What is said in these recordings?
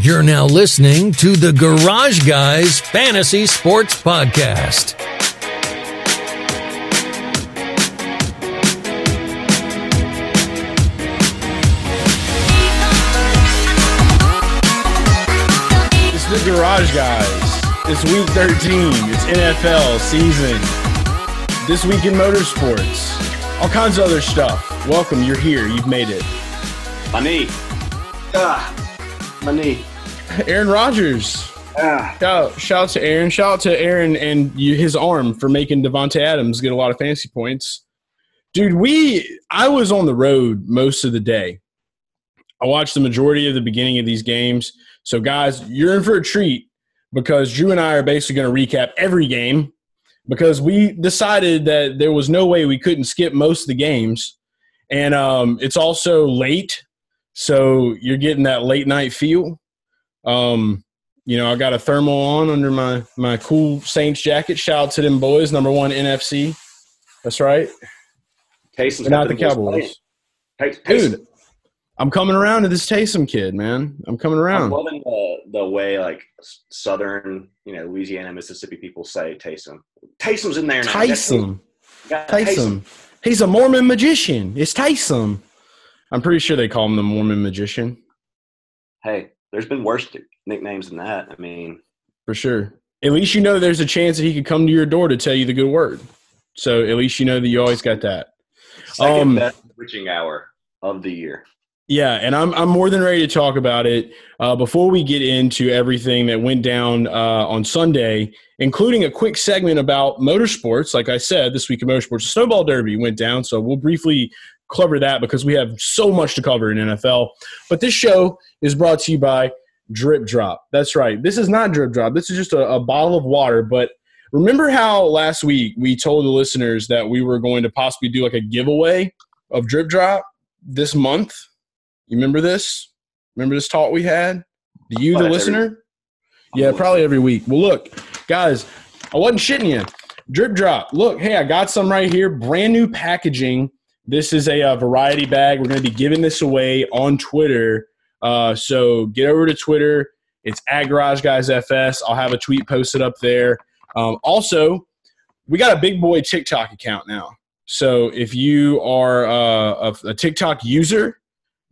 You're now listening to the Garage Guys Fantasy Sports Podcast. It's the Garage Guys. It's week 13. It's NFL season. This week in motorsports. All kinds of other stuff. Welcome. You're here. You've made it. My knee. My knee. Aaron Rodgers. Shout out to Aaron. Shout out to Aaron and his arm for making Devontae Adams get a lot of fantasy points. Dude, I was on the road most of the day. I watched the majority of the beginning of these games. So, guys, you're in for a treat because Drew and I are basically going to recap every game because we decided that there was no way we couldn't skip most of the games. And it's also late. So you're getting that late night feel. I got a thermal on under my cool Saints jacket. Shout out to them boys, number one NFC. That's right. Taysom's not the Cowboys. Dude, I'm coming around to this Taysom kid, man. I'm coming around. I'm loving the way like Southern, Louisiana, Mississippi people say Taysom. Taysom's in there now. Taysom. He's a Mormon magician. It's Taysom. I'm pretty sure they call him the Mormon magician. Hey, there's been worse nicknames than that. I mean, for sure. At least you know there's a chance that he could come to your door to tell you the good word. So at least you know that you always got that. Second best switching hour of the year. Yeah, and I'm more than ready to talk about it. Before we get into everything that went down on Sunday, including a quick segment about motorsports, like I said, this week in motorsports, Snowball Derby went down, so we'll briefly cover that because we have so much to cover in NFL. But this show is brought to you by Drip Drop. That's right. This is not Drip Drop. This is just a bottle of water. But remember how last week we told the listeners that we were going to possibly do like a giveaway of Drip Drop this month? You remember this? Remember this talk we had? Do you, the listener? Yeah, probably every week. Well, look, guys, I wasn't shitting you. Drip Drop. Look, hey, I got some right here. Brand new packaging. This is a variety bag. We're going to be giving this away on Twitter. So get over to Twitter. It's @GarageGuysFS. I'll have a tweet posted up there. Also, we got a big boy TikTok account now. So if you are a TikTok user,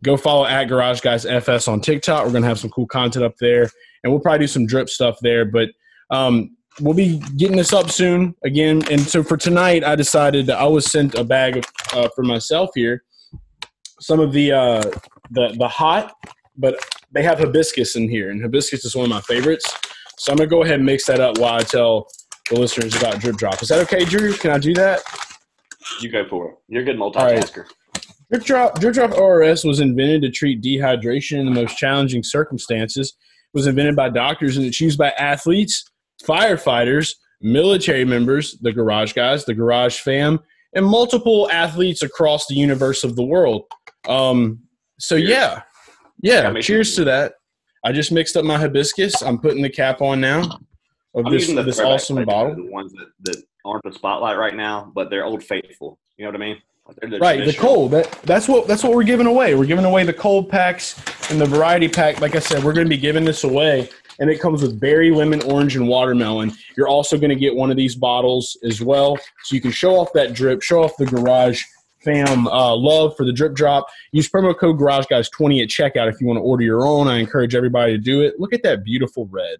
go follow @GarageGuysFS on TikTok. We're going to have some cool content up there, and we'll probably do some drip stuff there. But we'll be getting this up soon again. And so for tonight, I decided that I was sent a bag for myself here. Some of the hot, but they have hibiscus in here, and hibiscus is one of my favorites. So I'm going to go ahead and mix that up while I tell the listeners about Drip Drop. Is that okay, Drew? Can I do that? You go for it. You're a good multitasker. Drip Drop ORS was invented to treat dehydration in the most challenging circumstances. It was invented by doctors, and it's used by athletes, firefighters, military members, the Garage Guys, the Garage Fam, and multiple athletes across the universe of the world. Cheers. Yeah. Cheers to that. I just mixed up my hibiscus. I'm putting the cap on now of this awesome bottle. The ones that aren't the spotlight right now, but they're old faithful. You know what I mean? Right, the cold. That's what we're giving away. We're giving away the cold packs and the variety pack. Like I said, we're going to be giving this away, and it comes with berry, lemon, orange, and watermelon. You're also going to get one of these bottles as well, so you can show off that drip, show off the Garage Fam love for the Drip Drop. Use promo code GarageGuys20 at checkout if you want to order your own. I encourage everybody to do it. Look at that beautiful red.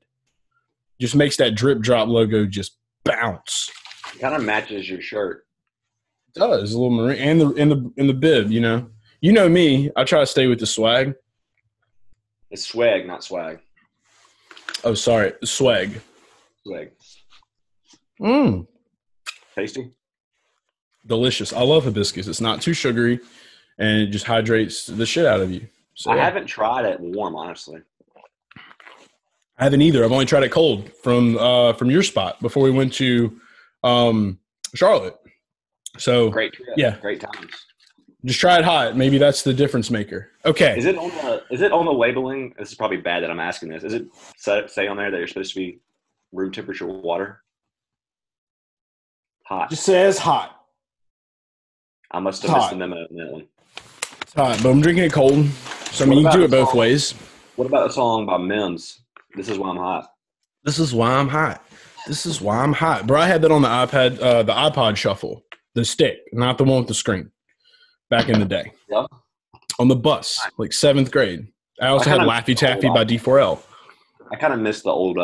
Just makes that Drip Drop logo just bounce. Kind of matches your shirt. Does a little marine and the bib, you know me. I try to stay with the swag. It's swag, not swag. Oh, sorry, swag. Tasty, delicious. I love hibiscus. It's not too sugary, and it just hydrates the shit out of you. So I haven't tried it warm, honestly. I haven't either. I've only tried it cold from your spot before we went to Charlotte. So great trip. Yeah, great times. Just try it hot. Maybe that's the difference maker. Okay. Is it on the labeling? This is probably bad that I'm asking this. Is it say on there that you're supposed to be room temperature water? Hot. It just says hot. I must have missed the memo on that one. It's hot, but I'm drinking it cold. So I mean, you can do it both ways. What about the song by Mims? This is why I'm hot. This is why I'm hot. This is why I'm hot. Bro, I had that on the iPod shuffle. The stick, not the one with the screen. Back in the day. Yep. On the bus, like 7th grade. I also had Laffy Taffy by D4L. I kind of miss the old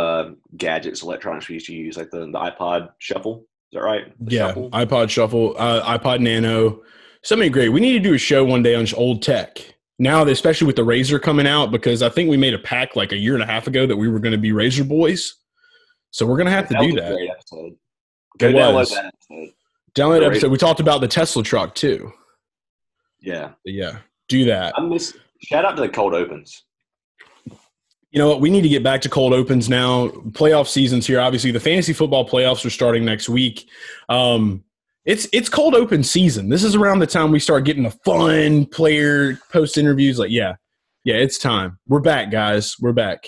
gadgets, electronics we used to use, like the iPod shuffle. Is that right? Shuffle? iPod shuffle, iPod Nano. So many great. We need to do a show one day on just old tech. Now, especially with the Razor coming out, because I think we made a pact like a year and a half ago that we were going to be Razor boys. So we're going to have to do that. Great episode. Go download that episode. Download that episode. We talked about the Tesla truck, too. Yeah. But yeah. Do that. Shout out to the cold opens. You know what? We need to get back to cold opens now. Playoff season's here. Obviously, the fantasy football playoffs are starting next week. It's cold open season. This is around the time we start getting the fun player post interviews. Like, yeah, it's time. We're back, guys. We're back.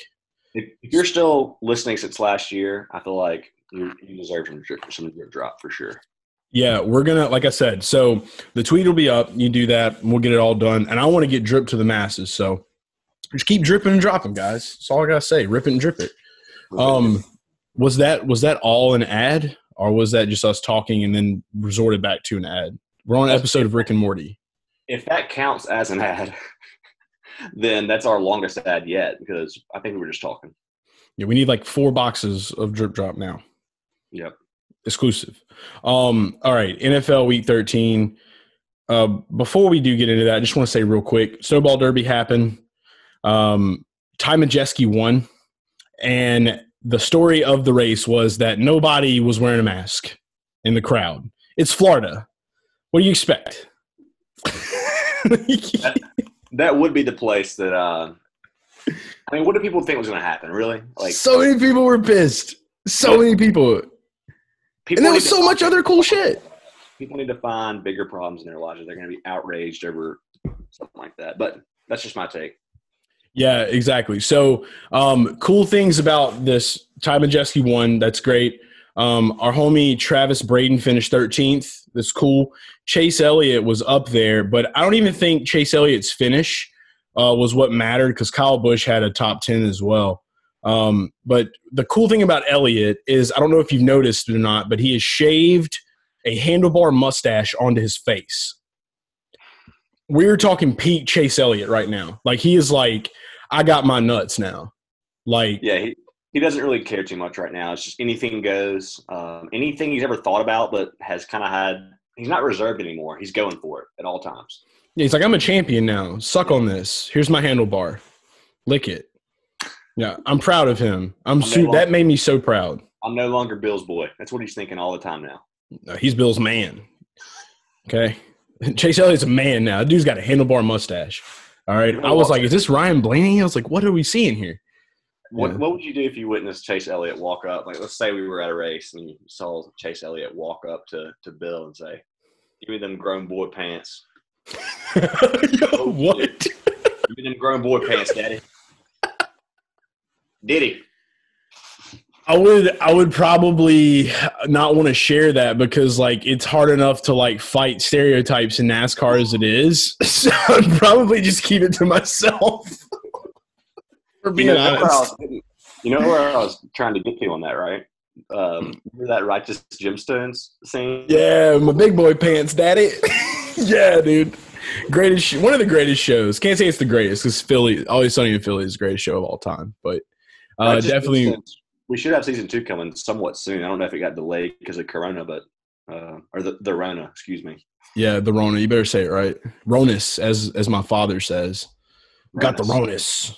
If you're still listening since last year, I feel like you deserve some drip drop for sure. Yeah, we're going to, like I said, so the tweet will be up. You do that, and we'll get it all done. And I want to get drip to the masses. So just keep dripping and dropping, guys. That's all I got to say. Rip it and drip it. Was that all an ad, or was that just us talking and then resorted back to an ad? We're on an episode of Rick and Morty. If that counts as an ad, then that's our longest ad yet, because I think we were just talking. Yeah, we need like 4 boxes of drip drop now. Yep. Exclusive. All right, NFL Week 13. Before we do get into that, I just want to say real quick, Snowball Derby happened. Ty Majeski won, and the story of the race was that nobody was wearing a mask in the crowd. It's Florida. What do you expect? that would be the place that I mean, what do people think was going to happen, really? Like, so many people were pissed. So many people – and there was so much other cool shit. People need to find bigger problems in their lives. They're going to be outraged over something like that. But that's just my take. Yeah, exactly. So cool things about this. Ty Majeski won. That's great. Our homie Travis Braden finished 13th. That's cool. Chase Elliott was up there. But I don't even think Chase Elliott's finish was what mattered, because Kyle Busch had a top 10 as well. But the cool thing about Elliott is, I don't know if you've noticed or not, but he has shaved a handlebar mustache onto his face. We're talking peak Chase Elliott right now. Like, he is like, I got my nuts now. Like, yeah, he doesn't really care too much right now. It's just anything goes. Anything he's ever thought about but has kind of had – he's not reserved anymore. He's going for it at all times. Yeah, he's like, I'm a champion now. Suck on this. Here's my handlebar. Lick it. Yeah, I'm proud of him. That made me so proud. I'm no longer Bill's boy. That's what he's thinking all the time now. No, he's Bill's man. Okay, Chase Elliott's a man now. That dude's got a handlebar mustache. All right, I was like, is this Ryan Blaney? I was like, what are we seeing here? What would you do if you witnessed Chase Elliott walk up? Like, let's say we were at a race and you saw Chase Elliott walk up to Bill and say, "Give me them grown boy pants." Yo, what? Give me them grown boy pants, Daddy. Did he? I would probably not want to share that, because like, it's hard enough to like fight stereotypes in NASCAR as it is. So I'd probably just keep it to myself. For being honest. You know where I was trying to get to on that, right? Remember that Righteous Gemstones scene? Yeah, my big boy pants, Daddy. Yeah, dude. Greatest, one of the greatest shows. Can't say it's the greatest, because Philly, Always Sunny in Philly is the greatest show of all time, but. Definitely, we should have season 2 coming somewhat soon. I don't know if it got delayed because of Corona, but or the Rona, excuse me. Yeah, the Rona. You better say it right, Ronis, as my father says. Ronis. Got the Ronis.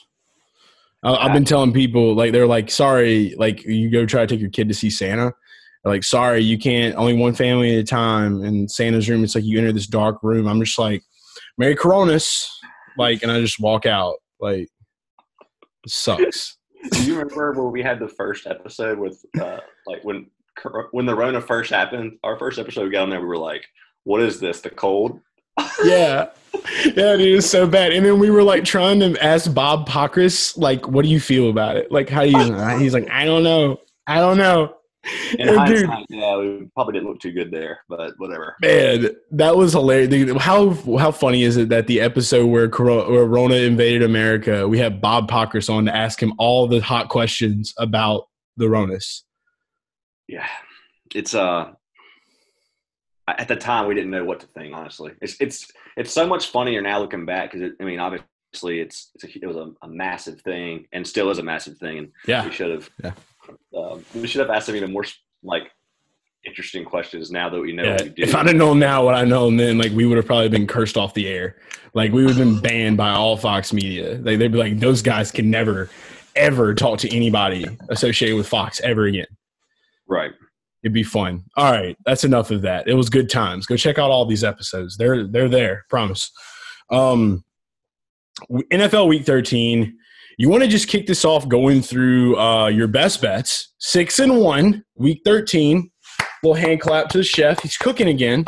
I've been telling people, like, they're like, sorry, like, you go try to take your kid to see Santa. They're like, sorry, you can't. Only one family at a time in Santa's room. It's like you enter this dark room. I'm just like, Merry Coronas, like, and I just walk out. Like, it sucks. Do you remember where we had the first episode with, like, when the Rona first happened? Our first episode we got on there, we were like, "What is this? The cold?" yeah, dude, it was so bad. And then we were like trying to ask Bob Pockrass, like, "What do you feel about it? Like, how do you?" He's like, "I don't know, I don't know." In hindsight, yeah, we probably didn't look too good there, but whatever. Man, that was hilarious. How funny is it that the episode where Corona invaded America, we had Bob Pockrass on to ask him all the hot questions about the Ronas? Yeah, it's at the time we didn't know what to think. Honestly, it's so much funnier now looking back because I mean, obviously, it was a massive thing and still is a massive thing. And yeah, we should have asked him even more like interesting questions now that we know. Yeah. What we do. If I didn't know now what I know then, like we would have probably been cursed off the air. Like we would have been banned by all Fox Media. Like they'd be like, those guys can never, ever talk to anybody associated with Fox ever again. Right. It'd be fun. All right, that's enough of that. It was good times. Go check out all these episodes. They're there. Promise. NFL Week 13. You want to just kick this off going through your best bets. 6-1, Week 13. Little hand clap to the chef. He's cooking again.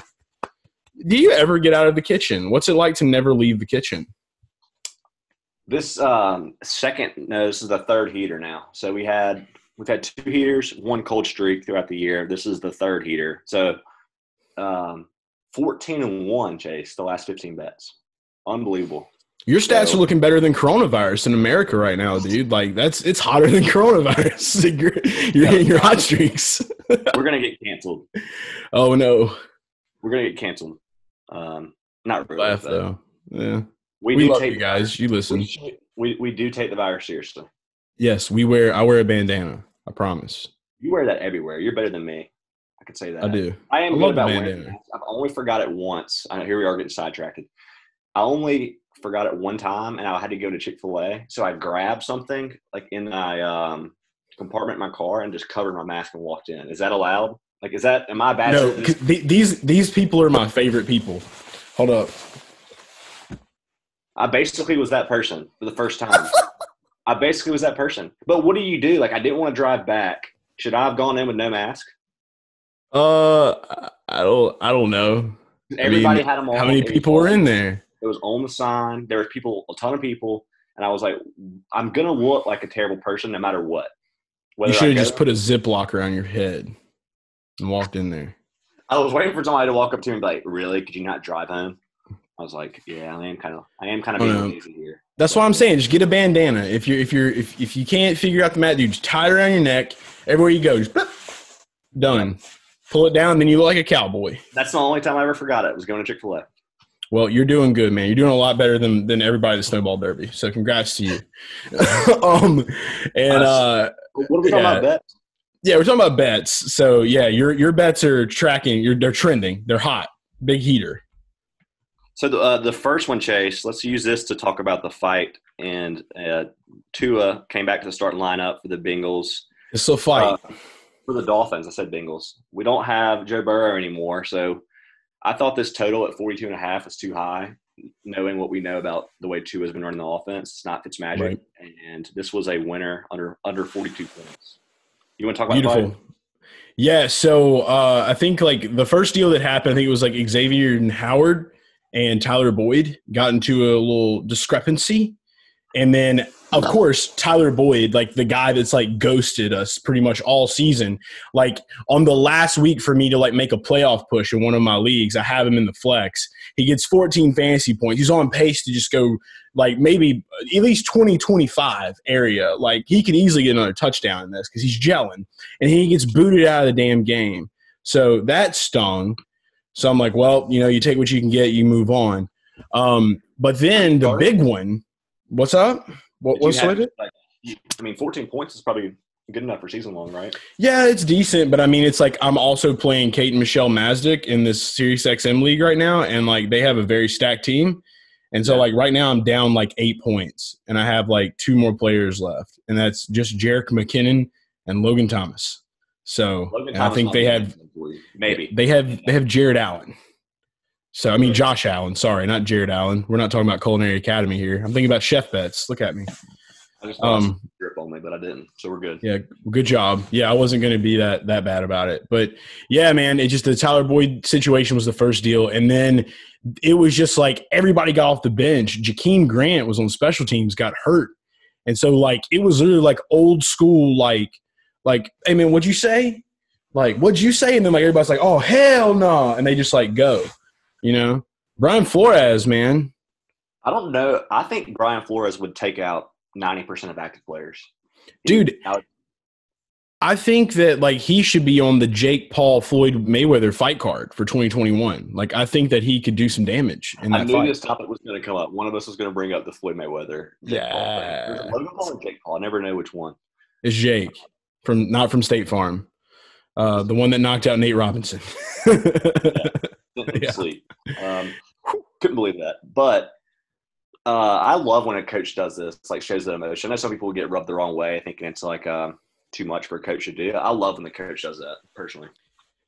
Do you ever get out of the kitchen? What's it like to never leave the kitchen? This this is the third heater now. So we've had two heaters, one cold streak throughout the year. This is the third heater. So 14-1, Chase, the last 15 bets. Unbelievable. Your stats are looking better than coronavirus in America right now, dude. Like it's hotter than coronavirus. You're hitting your hot streaks. We're gonna get canceled. Oh no, we're gonna get canceled. Not really. Laugh, though. Yeah, we do love take you guys. You listen. We do take the virus seriously. Yes, I wear a bandana. I promise. You wear that everywhere. You're better than me. I could say that. I do. I am good about wearing that. I've only forgot it once. I know, here we are getting sidetracked. I only forgot it one time, and I had to go to Chick-fil-A. So I grabbed something like in my compartment in my car and just covered my mask and walked in. Is that allowed? Like, is that – am I bad? No, these people are my favorite people. Hold up. I basically was that person for the first time. I basically was that person. But what do you do? Like, I didn't want to drive back. Should I have gone in with no mask? I don't know. Everybody had them on. How many people were in there? It was on the sign. There was people, a ton of people. And I was like, I'm going to look like a terrible person no matter what. You should have just put a Ziploc around your head and walked in there. I was waiting for somebody to walk up to me and be like, really? Could you not drive home? I was like, yeah, I am kind of being lazy here. That's what I'm saying. Just get a bandana. If you can't figure out the mat, dude, just tie it around your neck. Everywhere you go, just boop, done. Pull it down, then you look like a cowboy. That's the only time I ever forgot it was going to Chick-fil-A. Well, you're doing good, man. You're doing a lot better than everybody at the Snowball Derby. So congrats to you. What are we talking about bets? Yeah, we're talking about bets. So yeah, your bets are tracking. They're trending. They're hot. Big heater. So the first one, Chase. Let's use this to talk about the fight. And Tua came back to the starting lineup for the Bengals. It's a fight for the Dolphins. I said Bengals. We don't have Joe Burrow anymore, so. I thought this total at 42.5 is too high, knowing what we know about the way Tua has been running the offense. It's not Fitzmagic, right. And this was a winner under 42 points. You want to talk about the fight? Yeah, so I think like the first deal that happened, I think it was like Xavier and Howard and Tyler Boyd got into a little discrepancy, and then of course Tyler Boyd, like the guy that's like ghosted us pretty much all season, like on the last week for me to like make a playoff push in one of my leagues, I have him in the flex. He gets 14 fantasy points. He's on pace to just go like maybe at least 20-25 area. Like he could easily get another touchdown in this because he's gelling, and he gets booted out of the damn game. So that stung. So I'm like, well, you know, you take what you can get, you move on. But then the big one, what's up? What's with it? Like, I mean, 14 points is probably good enough for season long, right? Yeah, it's decent, but I mean, it's like I'm also playing Kate and Michelle Mazdick in this SiriusXM league right now, and like they have a very stacked team, and so like right now I'm down like 8 points, and I have like two more players left, and that's just Jerick McKinnon and Logan Thomas. So Logan Thomas, I think they have Jared Allen. So, I mean, Josh Allen. Sorry, not Jared Allen. We're not talking about Culinary Academy here. I'm thinking about chef bets. Look at me. I just thought it was a grip on me, but I didn't. So, we're good. Yeah, good job. Yeah, I wasn't going to be that bad about it. But, yeah, man, it just the Tyler Boyd situation was the first deal. And then it was just like everybody got off the bench. Jakeem Grant was on special teams, got hurt. And so, like, it was literally like old school, like, hey, man, what'd you say? like, what'd you say? And then, like, everybody's like, oh, hell no. And they just, like, go, you know. Brian Flores, man. I don't know. I think Brian Flores would take out 90% of active players. Dude, I think that, like, he should be on the Jake Paul Floyd Mayweather fight card for 2021. Like, I think that he could do some damage in that fight. I knew this topic was going to come up. One of us was going to bring up the Floyd Mayweather. Yeah. Logan Paul and Jake Paul. I never know which one. It's Jake, not from State Farm. The one that knocked out Nate Robinson. Yeah. Couldn't believe that. But I love when a coach does this. It's like, shows the emotion. I know some people get rubbed the wrong way thinking it's like too much for a coach to do. I love when the coach does that, personally.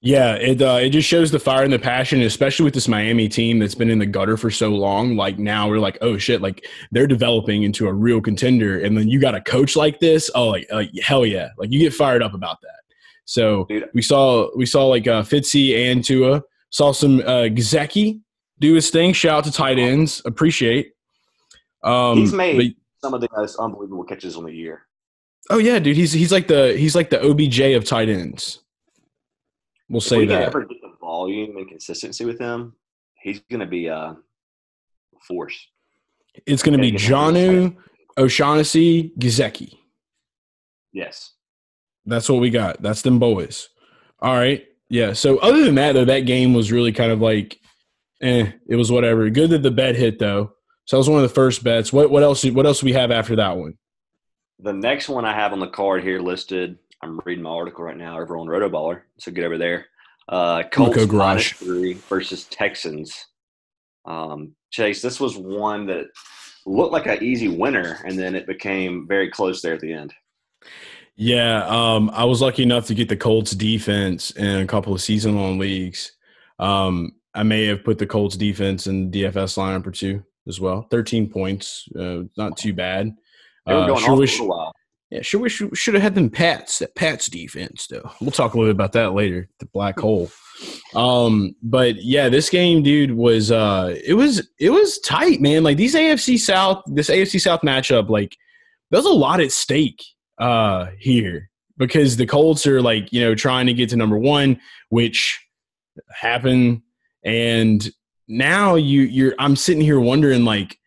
Yeah, it just shows the fire and the passion, especially with this Miami team that's been in the gutter for so long. Like, now we're like, oh, shit, like, they're developing into a real contender. And then you got a coach like this, oh, like hell yeah. Like, you get fired up about that. So, dude, we saw like Fitzy and Tua. Saw some Gzeki do his thing. Shout out to tight ends. Appreciate. He's made some of the most unbelievable catches on the year. Oh yeah, dude. He's like the OBJ of tight ends. We'll say that. If we can ever get the volume and consistency with him, he's going to be a force. It's going to be Jonnu, O'Shaughnessy, Gzeki. Yes. That's what we got. That's them boys. All right. Yeah. So other than that, though, that game was really kind of like, it was whatever. Good that the bet hit, though. So that was one of the first bets. What else do we have after that one? The next one I have on the card here listed, I'm reading my article right now over on Rotoballer, so get over there. Colts -3 versus Texans. Chase, this was one that looked like an easy winner, and then it became very close there at the end. Yeah, I was lucky enough to get the Colts defense in a couple of season-long leagues. I may have put the Colts defense in DFS lineup or two as well. 13 points, not too bad. They were going off for a while. Yeah, sure wish we should have had them Pats, that Pats defense, though. We'll talk a little bit about that later, the black hole. But, yeah, this game, dude, was it was tight, man. Like, this AFC South matchup, like, there's a lot at stake here, because the Colts are, like, you know, trying to get to number 1, which happened, and now I'm sitting here wondering, like,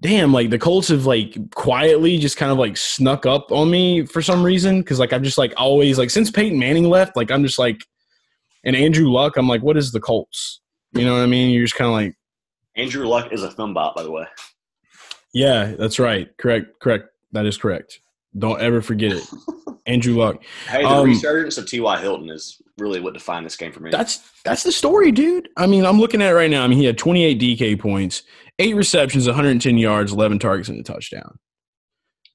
damn, like, the Colts have, like, quietly just kind of, like, snuck up on me for some reason, because, like, I'm just, like, always, like, since Peyton Manning left, like, I'm just, like, and Andrew Luck, I'm like, what is the Colts? You know what I mean? You're just kind of like, Andrew Luck is a thumbbot, by the way. Yeah, that's right. Correct. That is correct. Don't ever forget it. Andrew Luck. Hey, the resurgence of T.Y. Hilton is really what defined this game for me. That's the story, dude. I mean, I'm looking at it right now. I mean, he had 28 DK points, 8 receptions, 110 yards, 11 targets, and a touchdown.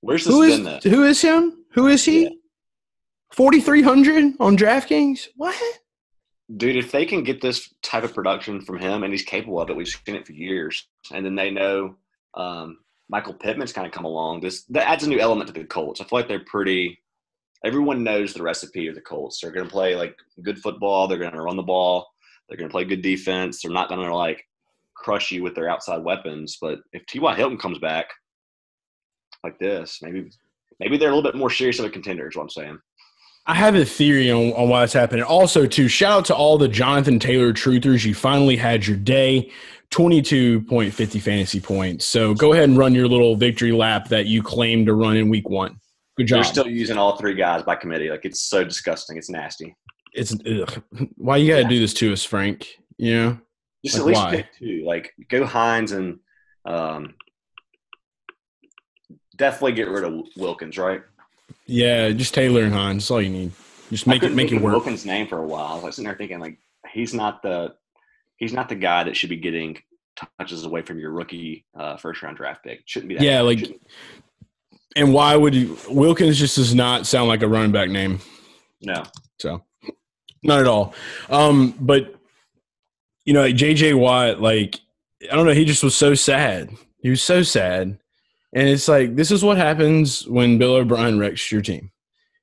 Where's this been at? Who is him? Who is he? Yeah. 4,300 on DraftKings? What? Dude, if they can get this type of production from him, and he's capable of it, we've seen it for years, and then they know Michael Pittman's kind of come along. That adds a new element to the Colts. I feel like they're everyone knows the recipe of the Colts. They're going to play, like, good football. They're going to run the ball. They're going to play good defense. They're not going to, like, crush you with their outside weapons. But if T.Y. Hilton comes back like this, maybe they're a little bit more serious of a contender is what I'm saying. I have a theory on why it's happening. Also, too, shout out to all the Jonathan Taylor truthers. You finally had your day. 22.50 fantasy points. So go ahead and run your little victory lap that you claimed to run in week 1. Good job. They're still using all 3 guys by committee. Like, it's so disgusting. It's nasty. It's why you got to do this to us, Frank? You know, just like, at least pick 2. Like, go Hines and definitely get rid of Wilkins, right? Yeah, just Taylor and Hines. That's all you need. Just make it work. Wilkins' name for a while. I was sitting there thinking, like, he's not the guy that should be getting touches away from your rookie first-round draft pick. Shouldn't be that. Yeah, like, and why would you – Wilkins just does not sound like a running back name. No. So, not at all. But, you know, like, J.J. Watt, like, I don't know, he just was so sad. He was so sad. And it's like, this is what happens when Bill O'Brien wrecks your team.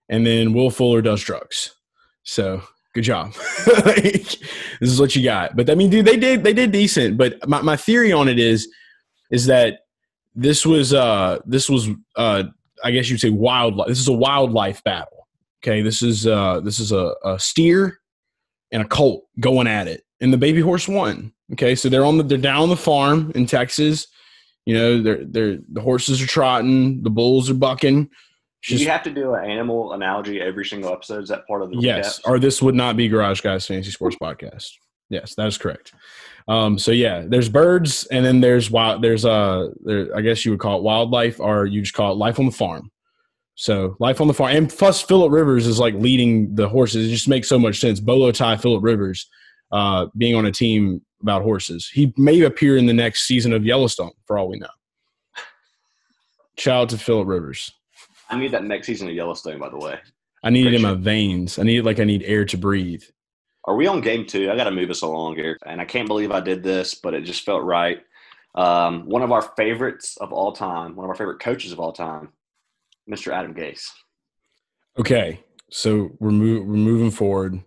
And then Will Fuller does drugs. So – good job. Like, this is what you got. But, I mean, dude, they did decent. But my theory on it is that this was I guess you'd say wildlife. This is a wildlife battle. Okay, this is a steer and a colt going at it, and the baby horse won. Okay, so they're down on the farm in Texas. You know, the horses are trotting, the bulls are bucking. Do you have to do an animal analogy every single episode? Is that part of the Yes, or this would not be Garage Guys Fantasy Sports Podcast. Yes, that is correct. So yeah, there's birds, and then I guess you would call it wildlife, or you just call it life on the farm. So life on the farm, and plus Phillip Rivers is like leading the horses. It just makes so much sense. Bolo tie Phillip Rivers being on a team about horses. He may appear in the next season of Yellowstone, for all we know. Shout out to Phillip Rivers. I need that next season of Yellowstone, by the way. I need it in my veins. I need air to breathe. Are we on game 2? I got to move us along here. And I can't believe I did this, but it just felt right. One of our favorites of all time, one of our favorite coaches of all time, Mr. Adam Gase. Okay, so we're moving forward.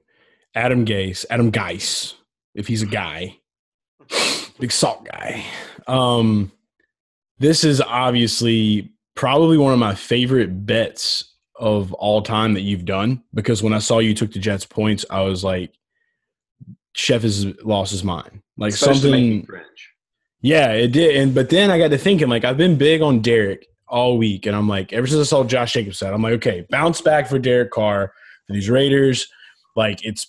Adam Gase, Adam Gase, if he's a guy, big salt guy. This is obviously probably one of my favorite bets of all time that you've done, because when I saw you took the Jets points, I was like, Chef has lost his mind. Like something. Yeah, it did. But then I got to thinking, like, I've been big on Derek all week, and I'm like, ever since I saw Josh Jacobs out, I'm like, okay, bounce back for Derek Carr and these Raiders. Like it's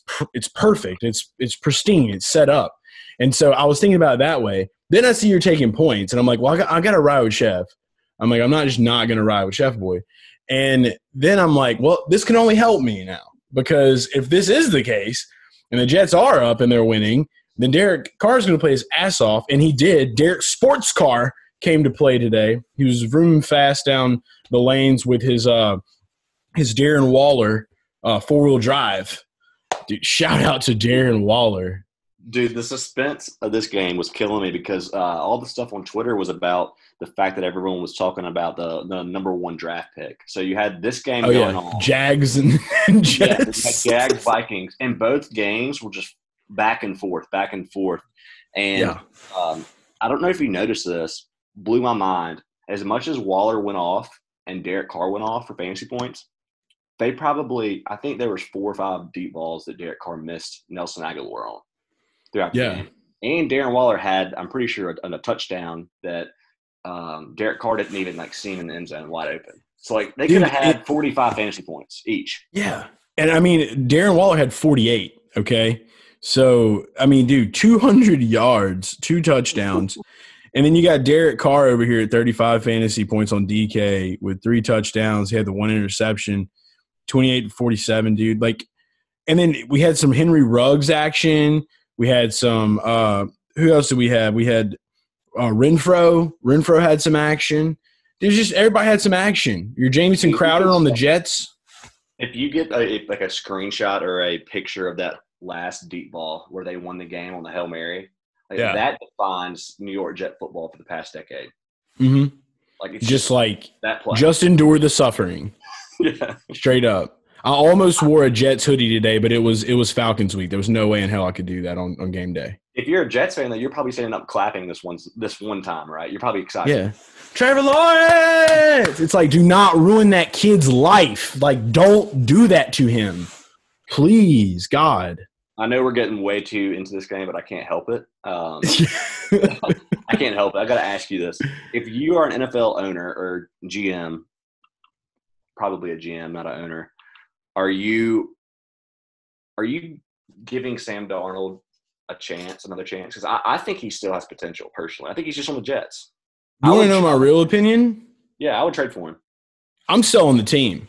perfect. It's pristine. It's set up. And so I was thinking about it that way. Then I see you're taking points, and I'm like, well, I got to ride with Chef. I'm like, I'm not just not going to ride with Chef Boy. And then I'm like, well, this can only help me now, because if this is the case and the Jets are up and they're winning, then Derek Carr is going to play his ass off, and he did. Derek's sports car came to play today. He was vrooming fast down the lanes with his Darren Waller four-wheel drive. Dude, shout out to Darren Waller. Dude, the suspense of this game was killing me, because all the stuff on Twitter was about the fact that everyone was talking about the number 1 draft pick. So you had this game going on. Jags and Jets. Yeah, Jags, Vikings. And both games were just back and forth, back and forth. And I don't know if you noticed this, blew my mind. As much as Waller went off and Derek Carr went off for fantasy points, they probably – I think there was 4 or 5 deep balls that Derek Carr missed Nelson Aguilar on. Yeah, and Darren Waller had, I'm pretty sure, a touchdown that Derek Carr didn't even like see in the end zone wide open. So like they could have had 45 fantasy points each. Yeah, and I mean Darren Waller had 48. Okay, so I mean, dude, 200 yards, 2 touchdowns, and then you got Derek Carr over here at 35 fantasy points on DK with 3 touchdowns. He had the 1 interception, 28-47, dude. Like, and then we had some Henry Ruggs action. We had some who else did we have? We had Renfro. Renfro had some action. There's just everybody had some action. Your Jamison Crowder on the Jets. If you get a screenshot or a picture of that last deep ball where they won the game on the Hail Mary, that defines New York Jet football for the past decade. Mm-hmm. Like it's just like that play. Just endure the suffering. Yeah. Straight up. I almost wore a Jets hoodie today, but it was Falcons week. There was no way in hell I could do that on game day. If you're a Jets fan, though, you're probably standing up clapping this one time, right? You're probably excited. Yeah, Trevor Lawrence. It's like, do not ruin that kid's life. Like, don't do that to him, please, God. I know we're getting way too into this game, but I can't help it. I can't help it. I got to ask you this: if you are an NFL owner or GM, probably a GM, not an owner. Are you giving Sam Darnold another chance? Because I think he still has potential, personally. I think he's just on the Jets. You want to know my real opinion? Yeah, I would trade for him. I'm selling the team.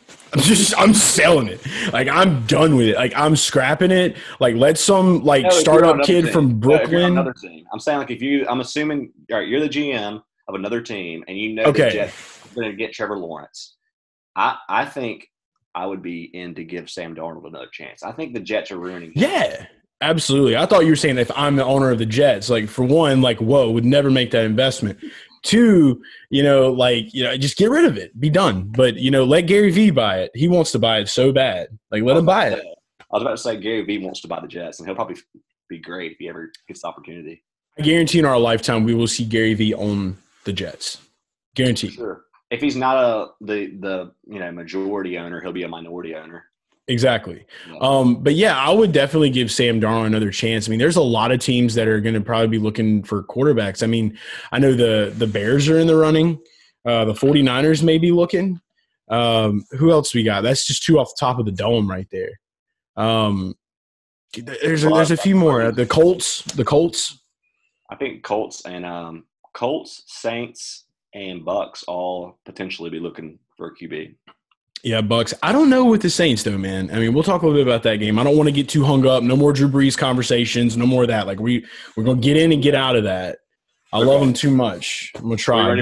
I'm selling it. Like, I'm done with it. Like, I'm scrapping it. Like, let some, like, startup kid from Brooklyn. No, another team. I'm saying, like, I'm assuming, all right, you're the GM of another team, and you know the Jets are going to get Trevor Lawrence. I think – I would be in to give Sam Darnold another chance. I think the Jets are ruining him. Yeah, absolutely. I thought you were saying if I'm the owner of the Jets, like, for one, like, whoa, would never make that investment. 2, just get rid of it. Be done. But, let Gary Vee buy it. He wants to buy it so bad. Like, let him buy it. I was about to say Gary Vee wants to buy the Jets, and he'll probably be great if he ever gets the opportunity. I guarantee in our lifetime we will see Gary Vee own the Jets. Guaranteed. Sure. If he's not the majority owner, he'll be a minority owner. Exactly. But yeah, I would definitely give Sam Darnold another chance. I mean, there's a lot of teams that are going to probably be looking for quarterbacks. I mean, I know the Bears are in the running. The 49ers may be looking. Who else we got? That's just two off the top of the dome right there. There's a few more. The Colts. I think Colts, Saints, and Bucks all potentially be looking for a QB. Yeah, Bucks. I don't know with the Saints, though, man. I mean, we'll talk a little bit about that game. I don't want to get too hung up. No more Drew Brees conversations. No more of that. Like, we're going to get in and get out of that. I love them too much. I'm going to try.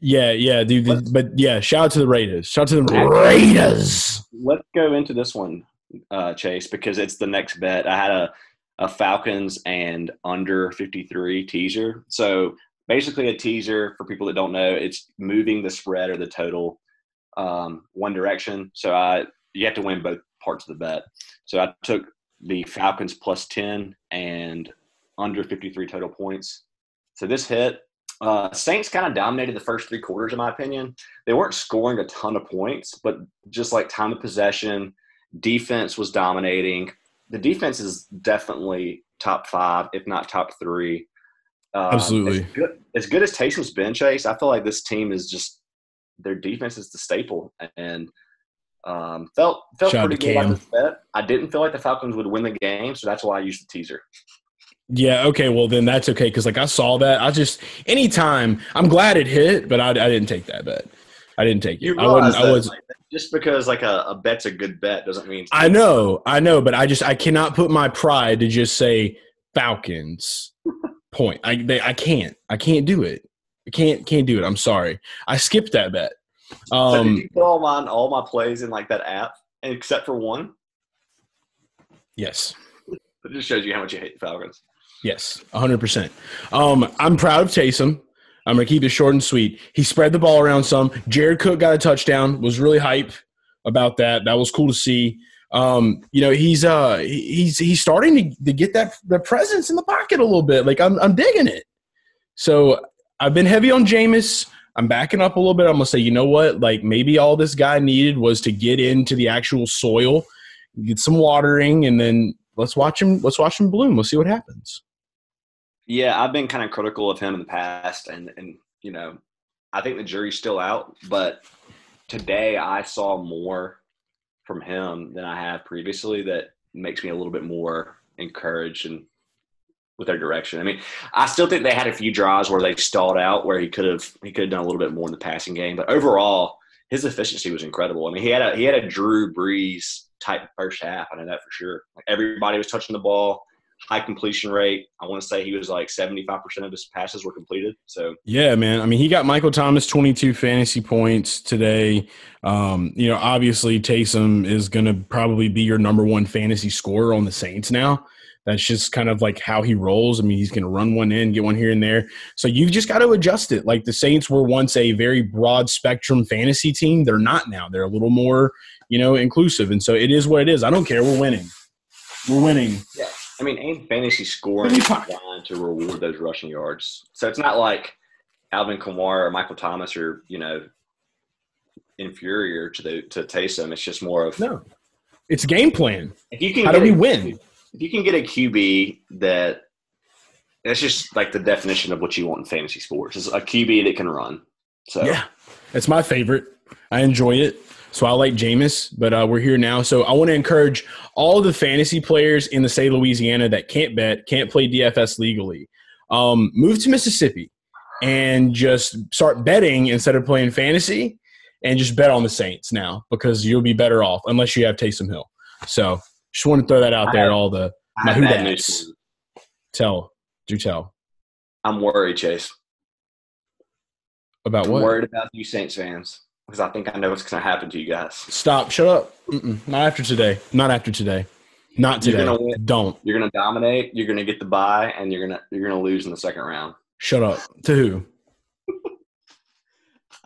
Yeah, dude. Shout out to the Raiders. Shout out to the Raiders. Let's go into this one, Chase, because it's the next bet. I had a Falcons and under 53 teaser. So, basically a teaser for people that don't know. It's moving the spread or the total one direction. So you have to win both parts of the bet. So I took the Falcons plus 10 and under 53 total points. So this hit. Saints kind of dominated the first three quarters, in my opinion. They weren't scoring a ton of points, but just like time of possession, defense was dominating. The defense is definitely top 5, if not top 3. Absolutely. As good as Taysom's been, Chase, I feel like this team is just – their defense is the staple. And felt pretty good about this bet. I didn't feel like the Falcons would win the game, so that's why I used the teaser. Yeah, okay. Well, then that's okay because, like, I saw that. I just – anytime – I'm glad it hit, but I didn't take that bet. I didn't take it. You realize just because, like, a bet's a good bet doesn't mean – I know, but I cannot put my pride to just say Falcons – point. I can't do it. I'm sorry. I skipped that bet. So did you put all my plays in like that app, except for one? Yes. It just shows you how much you hate the Falcons. Yes, 100%. I'm proud of Taysom. I'm gonna keep it short and sweet. He spread the ball around some. Jared Cook got a touchdown. Was really hype about that. That was cool to see. You know, he's starting to get that presence in the pocket a little bit. Like I'm digging it. So I've been heavy on Jameis. I'm backing up a little bit. I'm gonna say, you know what? Like maybe all this guy needed was to get into the actual soil, get some watering, and then let's watch him bloom. We'll see what happens. Yeah, I've been kind of critical of him in the past, and you know, I think the jury's still out. But today I saw more from him than I have previously that makes me a little bit more encouraged and with their direction. I mean, I still think they had a few drives where they stalled out where he could have done a little bit more in the passing game, but overall his efficiency was incredible. I mean, he had a Drew Brees type first half. I know that for sure. Like everybody was touching the ball, high completion rate. I want to say he was like 75% of his passes were completed. So yeah, man. I mean, he got Michael Thomas 22 fantasy points today. You know, obviously Taysom is going to probably be your number one fantasy scorer on the Saints now. That's just kind of like how he rolls. I mean, he's going to run one in, get one here and there. So you've just got to adjust it. Like the Saints were once a very broad spectrum fantasy team. They're not now. They're a little more, you know, inclusive. And so it is what it is. I don't care. We're winning. We're winning. Yeah. I mean, ain't fantasy scoring designed to reward those rushing yards. So it's not like Alvin Kamara or Michael Thomas are, you know, inferior to Taysom. It's just more of no. It's game plan. How do we win? If you can get a QB that's just like the definition of what you want in fantasy sports. It's a QB that can run. So yeah, it's my favorite. I enjoy it. So I like Jameis, but we're here now. So I want to encourage all the fantasy players in the state of Louisiana that can't bet, can't play DFS legally, move to Mississippi and just start betting instead of playing fantasy and just bet on the Saints now because you'll be better off unless you have Taysom Hill. So just want to throw that out there. All the – who that's? Do tell. I'm worried, Chase. About what? I'm worried about you Saints fans. Because I think I know what's going to happen to you guys. Stop. Shut up. Not after today. Not today. Don't. You're going to dominate. You're going to get the bye, and you're going to lose in the second round. Shut up. To who?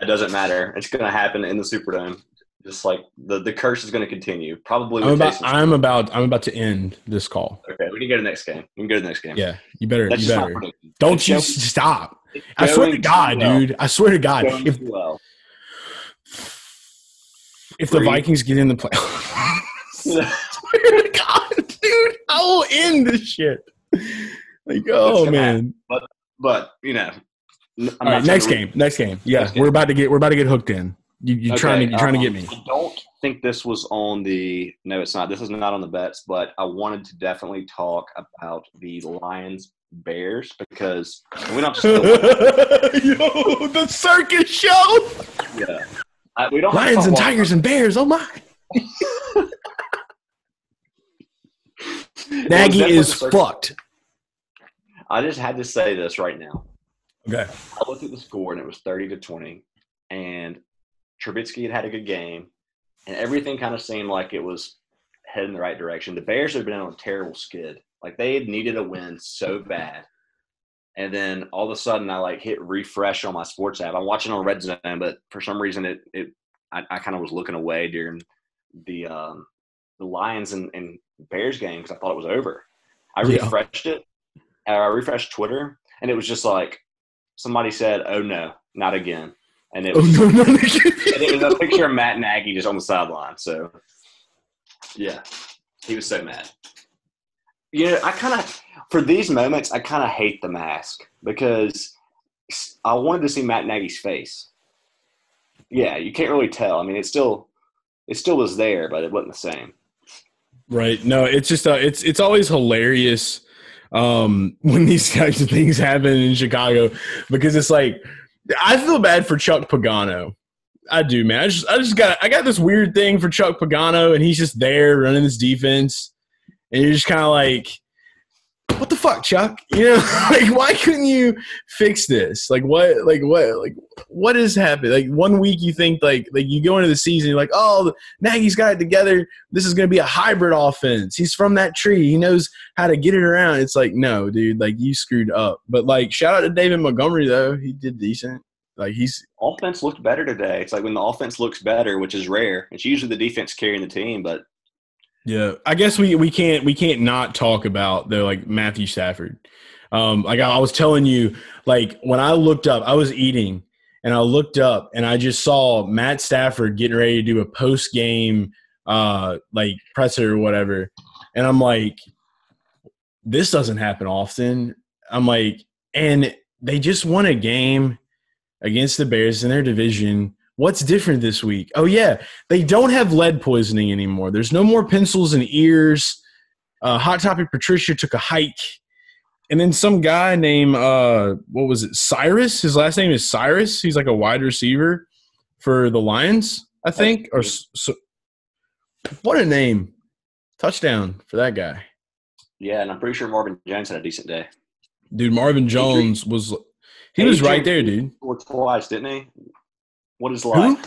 It doesn't matter. It's going to happen in the Superdome. Just like the curse is going to continue. Probably. I'm about to end this call. Okay, we can go to the next game. Yeah, you better. That's you better. Don't it's you going, stop. I swear to God, well. Dude. I swear to God. If the Vikings get in the playoffs. Swear to God, dude, I will end this shit. Like, oh man. But you know. All right, next game. Yeah, we're about to get hooked in. You're trying to get me. I don't think this was on the. No, it's not. This is not on the bets. But I wanted to definitely talk about the Lions Bears because we don't. Yo, the circus show. Yeah, we don't. Lions and tigers and bears. Oh my. Nagy is fucked. I just had to say this right now. Okay. I looked at the score, and it was 30-20, and Trubisky had a good game, and everything kind of seemed like it was heading the right direction. The Bears had been on a terrible skid. Like, they had needed a win so bad. And then all of a sudden I, like, hit refresh on my sports app. I'm watching on Red Zone, but for some reason I kind of was looking away during the Lions and Bears game because I thought it was over. I refreshed Twitter, and it was just like somebody said, "Oh, no, not again." And it was, a picture of Matt Nagy just on the sideline. So, yeah, he was so mad. You know, I kind of – for these moments, I kind of hate the mask because I wanted to see Matt Nagy's face. Yeah, you can't really tell. I mean, it still was there, but it wasn't the same. Right. No, it's just it's always hilarious when these types of things happen in Chicago because it's like – I feel bad for Chuck Pagano. I do, man. I got this weird thing for Chuck Pagano, and he's just there running this defense, and you're just kind of like, what the fuck, Chuck? You know, like, why couldn't you fix this? Like, what has happened? Like, 1 week you think like you go into the season, you're like, oh, Nagy's got it together. This is going to be a hybrid offense. He's from that tree. He knows how to get it around. It's like, no, dude, like, you screwed up. But like, shout out to David Montgomery though. He did decent. Like, he's offense looked better today. It's like when the offense looks better, which is rare. It's usually the defense carrying the team, but. Yeah, I guess we can't not talk about though, like, Matthew Stafford. Like I was telling you, like, when I looked up, I was eating and I looked up and I just saw Matt Stafford getting ready to do a post game like presser or whatever, and I'm like, this doesn't happen often. I'm like, and they just won a game against the Bears in their division. What's different this week? Oh, yeah, they don't have lead poisoning anymore. There's no more pencils and ears. Hot Topic Patricia took a hike. And then some guy named, what was it, Cyrus? His last name is Cyrus. He's like a wide receiver for the Lions, I think. Or what a name. Touchdown for that guy. Yeah, and I'm pretty sure Marvin Jones had a decent day. Dude, Marvin Jones was – he was right there, dude. Twice, didn't he? What is life? Who?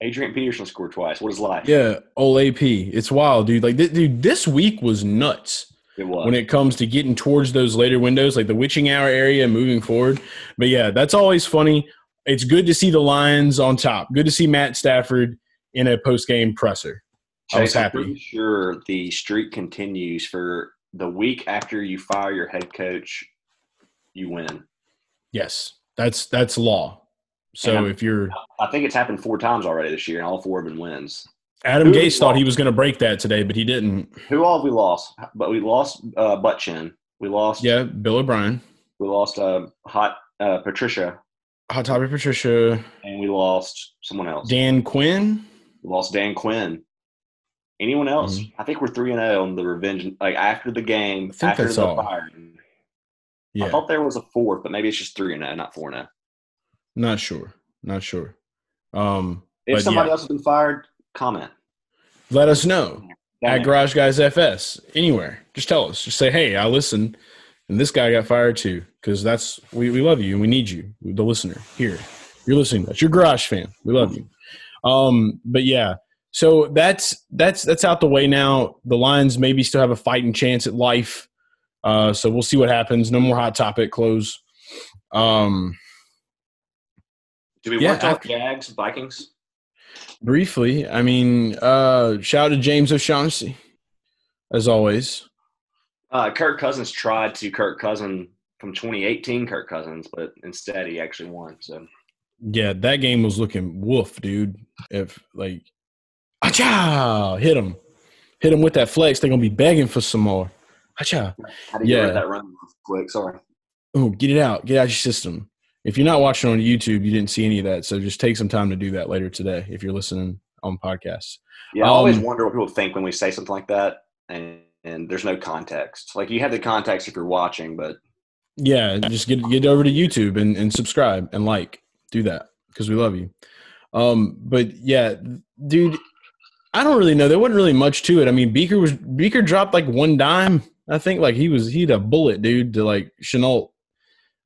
Adrian Peterson scored twice. What is life? Yeah, old AP. It's wild, dude. Like, dude, this week was nuts. It was. When it comes to getting towards those later windows, like the witching hour area and moving forward. But, yeah, that's always funny. It's good to see the Lions on top. Good to see Matt Stafford in a post-game presser. Chase, I was happy. I'm pretty sure the streak continues for the week after you fire your head coach, you win. Yes, that's law. So if you're – I think it's happened 4 times already this year, and all 4 have been wins. Adam Gase thought he was going to break that today, but he didn't. Who all have we lost? But we lost Buttchin. We lost – yeah, Bill O'Brien. We lost Patricia. Hot Topic Patricia. And we lost someone else. Dan Quinn. We lost Dan Quinn. Anyone else? Mm-hmm. I think we're 3-0 on the revenge – like, after the game, I think after that's the all. Firing. Yeah. I thought there was a 4th, but maybe it's just 3-0, not 4-0. Not sure. If somebody else has been fired, comment. Let us know at Garage Guys FS anywhere. Just tell us. Just say, hey, I listened, and this guy got fired too, because that's we love you and we need you, the listener here. You're listening. That's your Garage fan. We love you. But yeah, so that's out the way now. The Lions maybe still have a fighting chance at life. So we'll see what happens. No more Hot Topic close. Do we want to talk Jags, Vikings? Briefly. I mean, shout out to James O'Shaughnessy, as always. Kirk Cousins tried to Kirk Cousins from 2018 Kirk Cousins, but instead he actually won. So. Yeah, that game was looking woof, dude. If, like, acha! Hit him. hit them with that flex, they're going to be begging for some more. Acha. How do you get that run quick? Sorry. Oh, get it out. Get out your system. If you're not watching on YouTube, you didn't see any of that. So just take some time to do that later today if you're listening on podcasts. Yeah, I always wonder what people think when we say something like that, and there's no context. Like, you have the context if you're watching, but – yeah, just get over to YouTube and subscribe and like. Do that because we love you. But, yeah, dude, I don't really know. There wasn't really much to it. I mean, Beaker dropped like one dime. I think like he'd a bullet, dude, to like Chenault.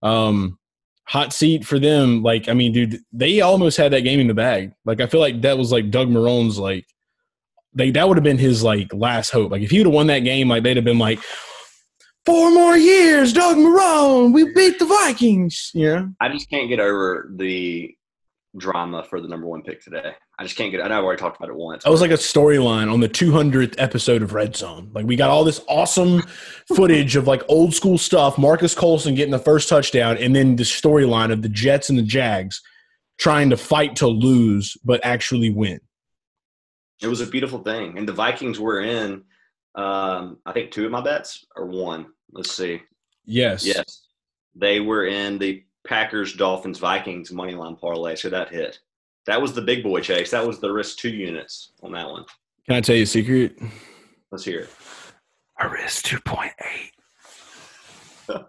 Hot seat for them. Like, I mean, dude, they almost had that game in the bag. Like, I feel like that was like Doug Marrone's, like, that would have been his like last hope. Like, if he would have won that game, like they'd have been like, 4 more years, Doug Marrone, we beat the Vikings. Yeah. I just can't get over the drama for the number 1 pick today. I just can't get it. I know I've already talked about it once. That was like a storyline on the 200th episode of Red Zone. Like, we got all this awesome footage of like old school stuff, Marcus Colson getting the first touchdown, and then the storyline of the Jets and the Jags trying to fight to lose but actually win. It was a beautiful thing. And the Vikings were in, I think 2 of my bets, or 1. Let's see. Yes. Yes. They were in the Packers, Dolphins, Vikings moneyline parlay, so that hit. That was the big boy chase. That was the risk 2 units on that one. Can I tell you a secret? Let's hear it. I risked 2.8.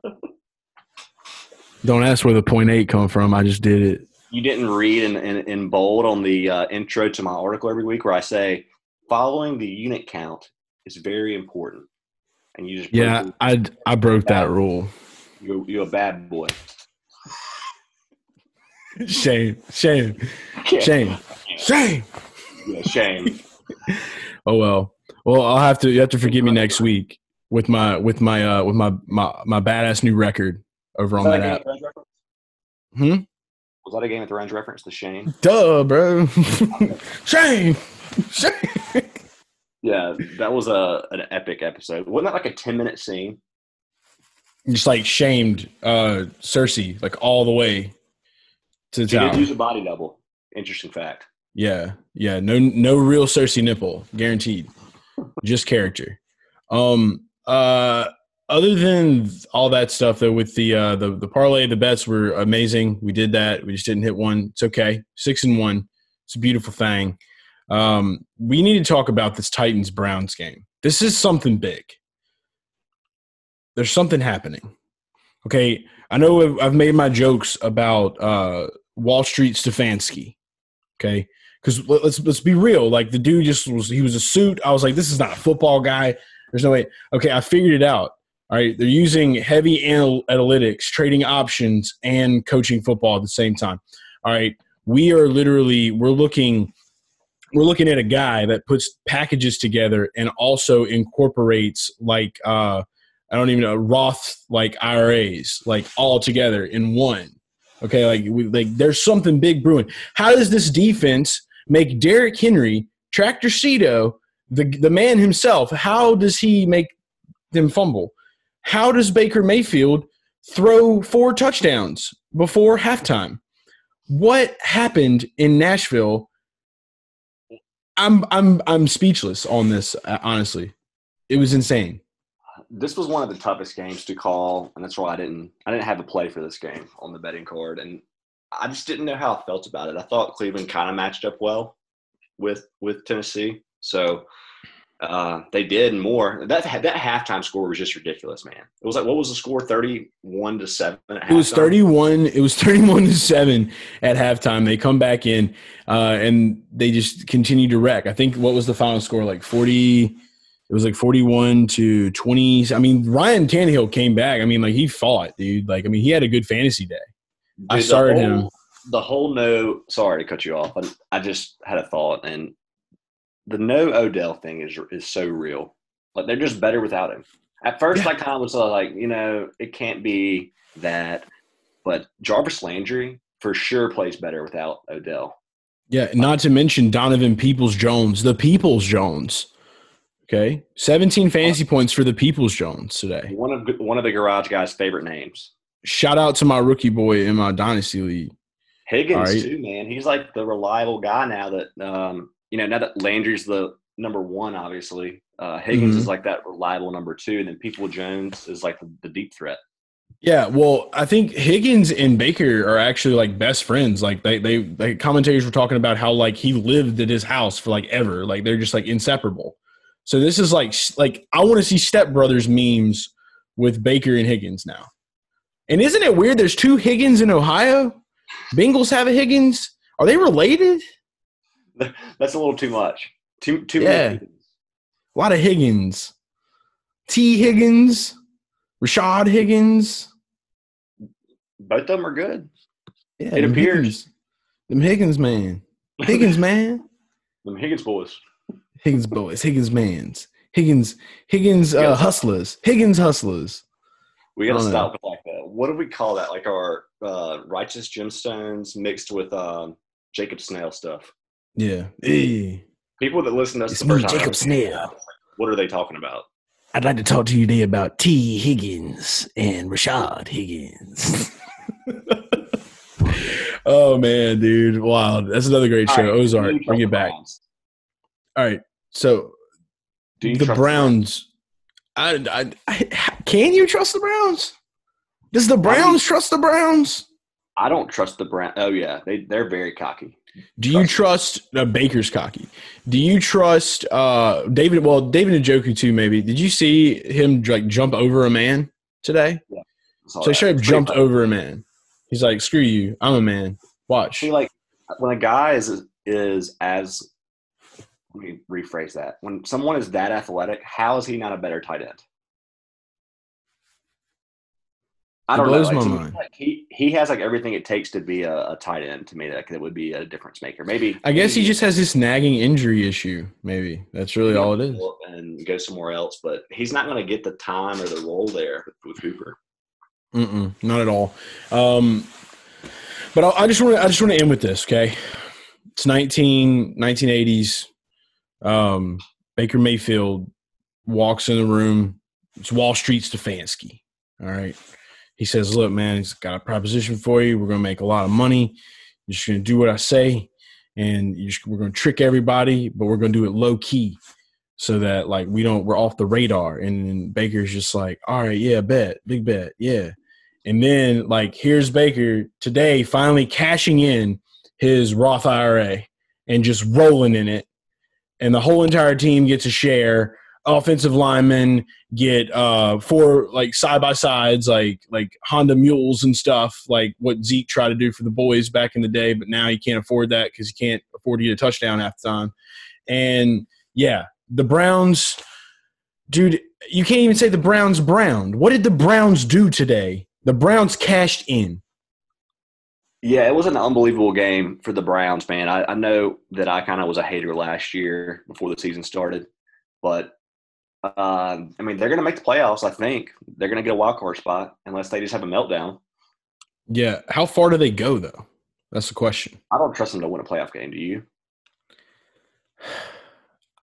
Don't ask where the 0.8 come from. I just did it. You didn't read in bold on the intro to my article every week where I say following the unit count is very important. And you just I broke that rule. You're a bad boy. Shame. Oh well, you have to forgive me next week with my badass new record over on that app. Was that a Game of Thrones reference? The Shane. Duh, bro. Shane. Yeah, that was an epic episode. Wasn't that like a 10-minute scene? Just like shamed Cersei like all the way. She did use a body double. Interesting fact. Yeah. No real Cersei nipple, guaranteed. Just character. Other than all that stuff, though, with the parlay, the bets were amazing. We did that. We just didn't hit one. It's okay. 6-1. It's a beautiful thing. We need to talk about this Titans-Browns game. This is something big. There's something happening. Okay, I know I've made my jokes about Wall Street Stefanski. Okay, because let's be real. Like, the dude he was a suit. I was like, this is not a football guy. There's no way. Okay, I figured it out. All right, they're using heavy analytics, trading options, and coaching football at the same time. All right, we are literally we're looking at a guy that puts packages together and also incorporates like I don't even know, Roth, like IRAs, like all together in one. Okay, like there's something big brewing. How does this defense make Derrick Henry, Tractorcito, the man himself, how does he make them fumble? How does Baker Mayfield throw 4 touchdowns before halftime? What happened in Nashville? I'm speechless on this, honestly. It was insane. This was one of the toughest games to call, and that's why I didn't have a play for this game on the betting card, and I just didn't know how I felt about it. I thought Cleveland kind of matched up well with Tennessee, so they did and more. That halftime score was just ridiculous, man. It was like, what was the score? 31-7. At halftime? It was 31. It was 31-7 at halftime. They come back in, and they just continue to wreck. I think what was the final score? Like 40. It was like 41-20. I mean, Ryan Tannehill came back. I mean, like, he fought, dude. Like, I mean, he had a good fantasy day. Dude, I started him. Sorry to cut you off. I just had a thought, and the no Odell thing is so real. Like, they're just better without him. At first, I kind of was like, you know, it can't be that. But Jarvis Landry for sure plays better without Odell. Yeah, not to mention Donovan Peoples-Jones, the Peoples-Jones. Okay, 17 fantasy points for the Peoples-Jones today. One of the Garage Guys' favorite names. Shout out to my rookie boy in my Dynasty League. Higgins, right, too, man. He's like the reliable guy now that now that Landry's the number one, obviously. Higgins is like that reliable number two, and then Peoples-Jones is like the deep threat. Yeah, well, I think Higgins and Baker are actually like best friends. Like they commentators were talking about how like he lived at his house for like ever. Like they're just like inseparable. So this is like I want to see Step Brothers memes with Baker and Higgins now. And isn't it weird? There's two Higgins in Ohio. Bengals have a Higgins. Are they related? That's a little too much. Too many Higgins. A lot of Higgins. T. Higgins. Rashad Higgins. Both of them are good. Yeah, it appears. Them Higgins, man. Higgins, man. Them Higgins boys. Higgins boys. Higgins mans. Higgins hustlers. Higgins hustlers. We got to stop it like that. What do we call that? Like our Righteous Gemstones mixed with Jacob Snell stuff. Yeah. People that listen to us the first time. Jacob Snell. What are they talking about? I'd like to talk to you today about T. Higgins and Rashad Higgins. Oh, man, dude. Wow. That's another great show. Right, Ozark, bring it back. Browns? All right. So, the Browns. Can you trust the Browns? Does the Browns trust the Browns? I don't trust the Browns. Oh, yeah. They're very cocky. Do you trust Baker's cocky? Do you trust David? Well, David Njoku too, maybe. Did you see him like jump over a man today? Yeah, so he straight up jumped over a man. He's like, "Screw you, I'm a man." Watch. See, like when a guy is as let me rephrase that. When someone is that athletic, how is he not a better tight end? I don't know. Like, my mind. Like he has like everything it takes to be a tight end to me that would be a difference maker. Maybe I guess he just has this nagging injury issue. Maybe that's really all it is. And go somewhere else, but he's not going to get the time or the role there with Hooper. Not at all. But I just want to end with this. Okay, it's 1980s. Baker Mayfield walks in the room. It's Wall Street Stefanski. All right. He says, look, man, he's got a proposition for you. We're going to make a lot of money. You're just going to do what I say, and we're going to trick everybody, but we're going to do it low key so that, like, we're off the radar. And Baker's just like, all right, yeah, bet, big bet, yeah. And then, like, here's Baker today finally cashing in his Roth IRA and just rolling in it, and the whole entire team gets a share. Offensive linemen get four like side by sides, like Honda mules and stuff, like what Zeke tried to do for the boys back in the day, but now he can't afford that because he can't afford to get a touchdown half the time. And yeah, the Browns, dude, you can't even say the Browns browned. What did the Browns do today? The Browns cashed in. Yeah, it was an unbelievable game for the Browns, man. I know that I kind of was a hater last year before the season started, but I mean, they're going to make the playoffs, I think. They're going to get a wild card spot unless they just have a meltdown. Yeah. How far do they go, though? That's the question. I don't trust them to win a playoff game. Do you?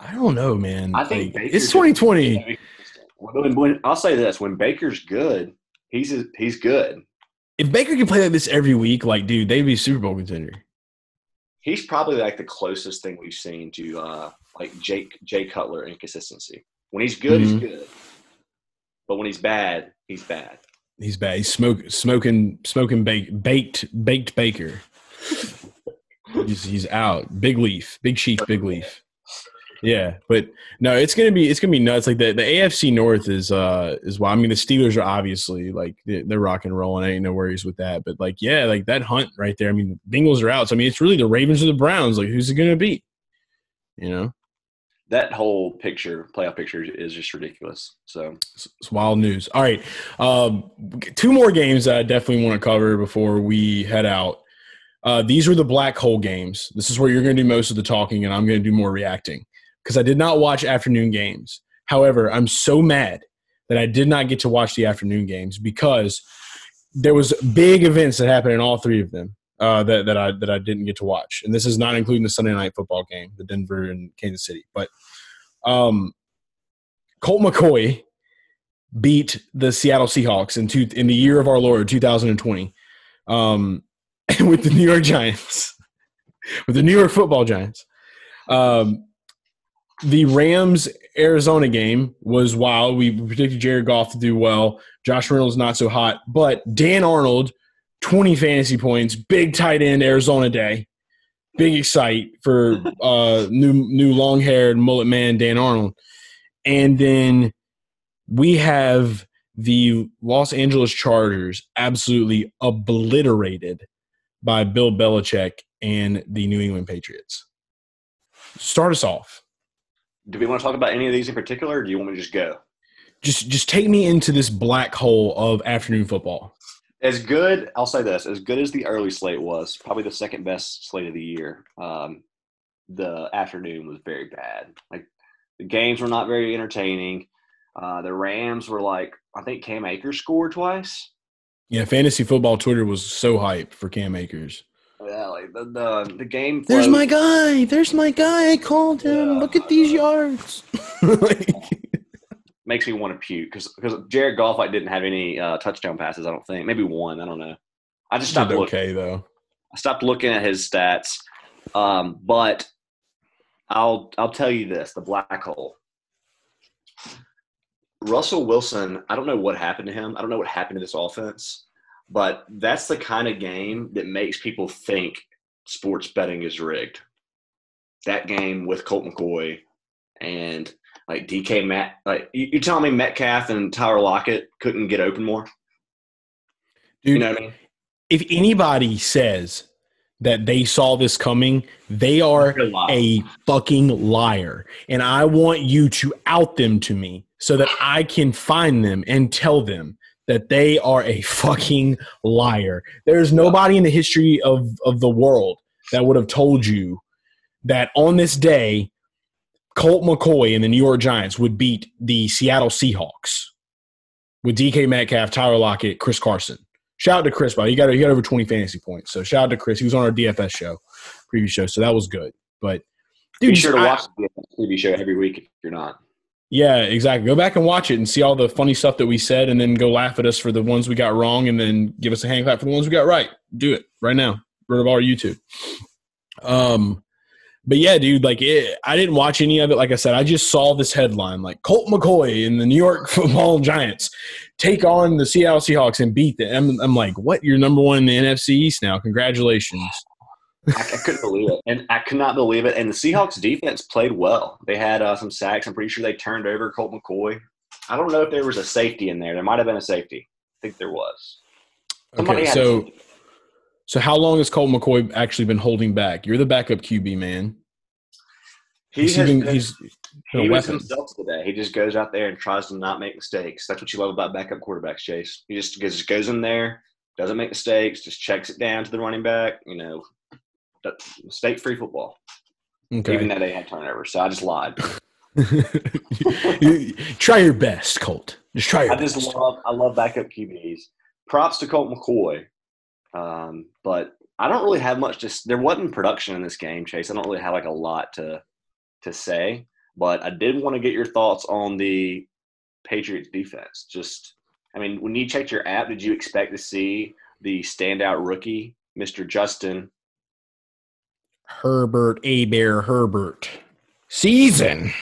I don't know, man. I think it's 2020. I'll say this. When Baker's good, he's good. If Baker can play like this every week, like, dude, they'd be a Super Bowl contender. He's probably, like, the closest thing we've seen to, like, Jay Cutler inconsistency. When he's good, he's good. But when he's bad, he's bad. He's bad. He's smoking baked Baker. he's out. Big leaf, big sheep, big leaf. Yeah, but no, it's gonna be nuts. Like the AFC North is why. I mean, the Steelers are obviously like they're rock and rolling. I ain't no worries with that. But like yeah, like that hunt right there. I mean, the Bengals are out. So I mean, it's really the Ravens or the Browns. Like who's it gonna be? You know. That whole picture, playoff picture, is just ridiculous. So it's wild news. All right, two more games that I definitely want to cover before we head out. These were the black hole games. This is where you're going to do most of the talking, and I'm going to do more reacting because I did not watch afternoon games. However, I'm so mad that I did not get to watch the afternoon games because there was big events that happened in all three of them. That I didn't get to watch, and this is not including the Sunday night football game, the Denver and Kansas City. But Colt McCoy beat the Seattle Seahawks in the year of our Lord 2020 with the New York Giants, with the New York Football Giants. The Rams-Arizona game was wild. We predicted Jared Goff to do well. Josh Reynolds not so hot. But Dan Arnold, 20 fantasy points, big tight end Arizona day. Big excite for new long-haired mullet man Dan Arnold. And then we have the Los Angeles Chargers absolutely obliterated by Bill Belichick and the New England Patriots. Start us off. Do we want to talk about any of these in particular, or do you want me to just go? Just take me into this black hole of afternoon football. As good – I'll say this. As good as the early slate was, probably the second best slate of the year, the afternoon was very bad. Like, the games were not very entertaining. The Rams were like – I think Cam Akers scored twice. Yeah, fantasy football Twitter was so hyped for Cam Akers. Yeah, like the game. There's my guy. I called him. Yeah, look at these yards. Makes me want to puke because Jared Goff didn't have any touchdown passes. I don't think. Maybe one. I don't know. I just stopped looking. Okay, though. I stopped looking at his stats. But I'll tell you this: the black hole. Russell Wilson. I don't know what happened to him. I don't know what happened to this offense. But that's the kind of game that makes people think sports betting is rigged. That game with Colt McCoy and like DK Matt, like you're telling me Metcalf and Tyler Lockett couldn't get open more? Dude, you know what I mean? If anybody says that they saw this coming, they are a fucking liar. And I want you to out them to me so that I can find them and tell them that they are a fucking liar. There's nobody in the history of the world that would have told you that on this day, Colt McCoy and the New York Giants would beat the Seattle Seahawks with DK Metcalf, Tyler Lockett, Chris Carson. Shout out to Chris, buddy. He got over 20 fantasy points. So shout out to Chris. He was on our DFS show, previous show, so that was good. But dude, be sure to watch the TV show every week if you're not. Yeah, exactly. Go back and watch it and see all the funny stuff that we said and then go laugh at us for the ones we got wrong and then give us a hand clap for the ones we got right. Do it right now. Roto Baller YouTube. But, yeah, dude, like I didn't watch any of it. Like I said, I just saw this headline, like Colt McCoy and the New York football Giants take on the Seattle Seahawks and beat them. I'm like, what? You're number one in the NFC East now. Congratulations. I couldn't believe it. And I could not believe it. And the Seahawks defense played well. They had some sacks. I'm pretty sure they turned over Colt McCoy. I don't know if there was a safety in there. There might have been a safety. I think there was. Okay, so how long has Colt McCoy actually been holding back? You're the backup QB, man. He was himself today. He just goes out there and tries to not make mistakes. That's what you love about backup quarterbacks, Chase. He just goes in there, doesn't make mistakes, just checks it down to the running back, you know. Mistake-free football. Okay. Even though they had turnovers, so I just lied. Try your best, Colt. Just try your best. I love backup QBs. Props to Colt McCoy. But I don't really have much to – there wasn't production in this game, Chase. I don't really have, like, a lot to say. But I did want to get your thoughts on the Patriots defense. Just – I mean, when you checked your app, did you expect to see the standout rookie, Mr. Justin – Herbert Abear Herbert season.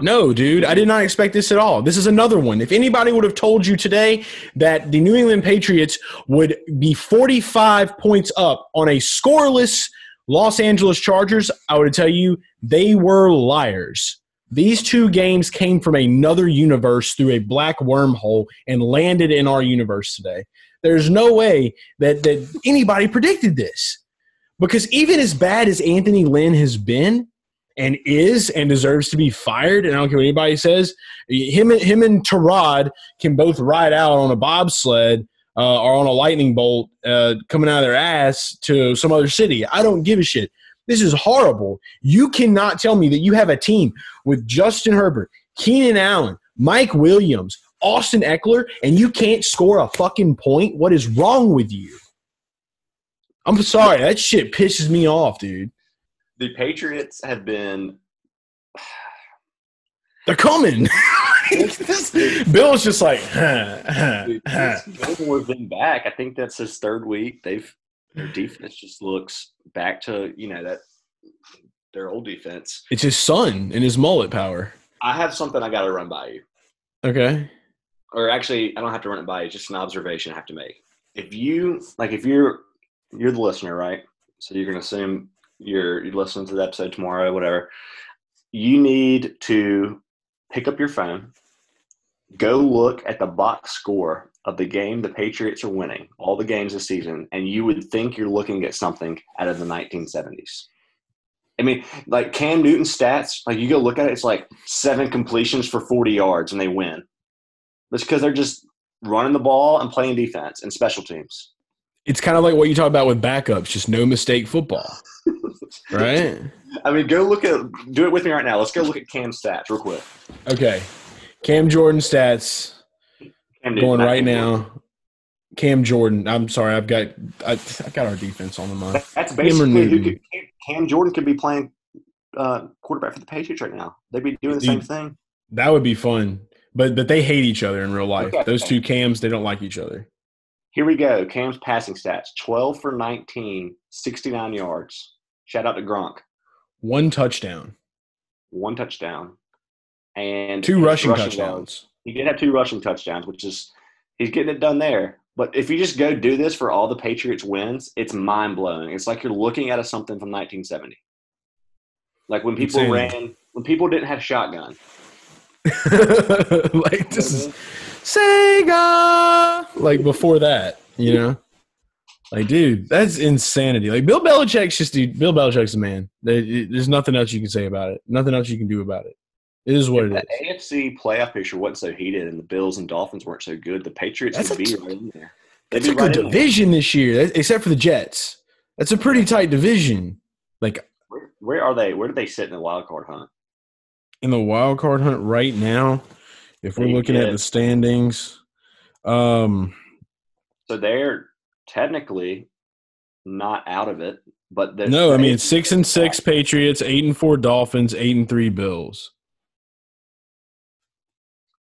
No, dude, I did not expect this at all. This is another one. If anybody would have told you today that the New England Patriots would be 45 points up on a scoreless Los Angeles Chargers, I would tell you they were liars. These two games came from another universe through a black wormhole and landed in our universe today. There's no way that anybody predicted this. Because even as bad as Anthony Lynn has been and is and deserves to be fired, and I don't care what anybody says, him and Terod can both ride out on a bobsled or on a lightning bolt coming out of their ass to some other city. I don't give a shit. This is horrible. You cannot tell me that you have a team with Justin Herbert, Keenan Allen, Mike Williams, Austin Eckler, and you can't score a fucking point. What is wrong with you? I'm sorry. That shit pisses me off, dude. The Patriots have been – they're coming. Bill's just like We've been back. I think that's his third week. Their defense just looks back to, you know, that their old defense. It's his son and his mullet power. I have something I got to run by you. Okay. Or actually, I don't have to run it by you. It's just an observation I have to make. If you – like if you're the listener, right? So you're going to assume you're listening to the episode tomorrow, whatever. You need to pick up your phone, go look at the box score of the game the Patriots are winning, all the games this season, and you would think you're looking at something out of the 1970s. I mean, like Cam Newton's stats, like you go look at it, it's like 7 completions for 40 yards and they win. It's because they're just running the ball and playing defense and special teams. It's kind of like what you talk about with backups, just no mistake football, right? I mean, go look at – do it with me right now. Let's go look at Cam's stats real quick. Okay. Cam Jordan stats going right now. Cam Jordan. I'm sorry. I've got our defense on the mind. That's basically who could – Cam Jordan could be playing quarterback for the Patriots right now. They'd be doing the same thing. That would be fun. But they hate each other in real life. Okay. Those two Cams, they don't like each other. Here we go. Cam's passing stats. 12 for 19, 69 yards. Shout out to Gronk. One touchdown. And 2 rushing touchdowns. He did have 2 rushing touchdowns, which is – he's getting it done there. But if you just go do this for all the Patriots wins, it's mind-blowing. It's like you're looking at something from 1970. Like when people ran – when people didn't have shotgun. Like this is Sega. Like before that, you know, like dude, that's insanity. Like Bill Belichick's a man. There's nothing else you can say about it. Nothing else you can do about it. It is what it is. The AFC playoff picture wasn't so heated, and the Bills and Dolphins weren't so good. The Patriots would be right in there. It's a good division this year, except for the Jets. That's a pretty tight division. Like, where are they? Where do they sit in the wild card hunt? In the wild card hunt right now, if we're looking at the standings, so they're technically not out of it, but no. I mean, 6-6 Patriots, 8-4 Dolphins, 8-3 Bills.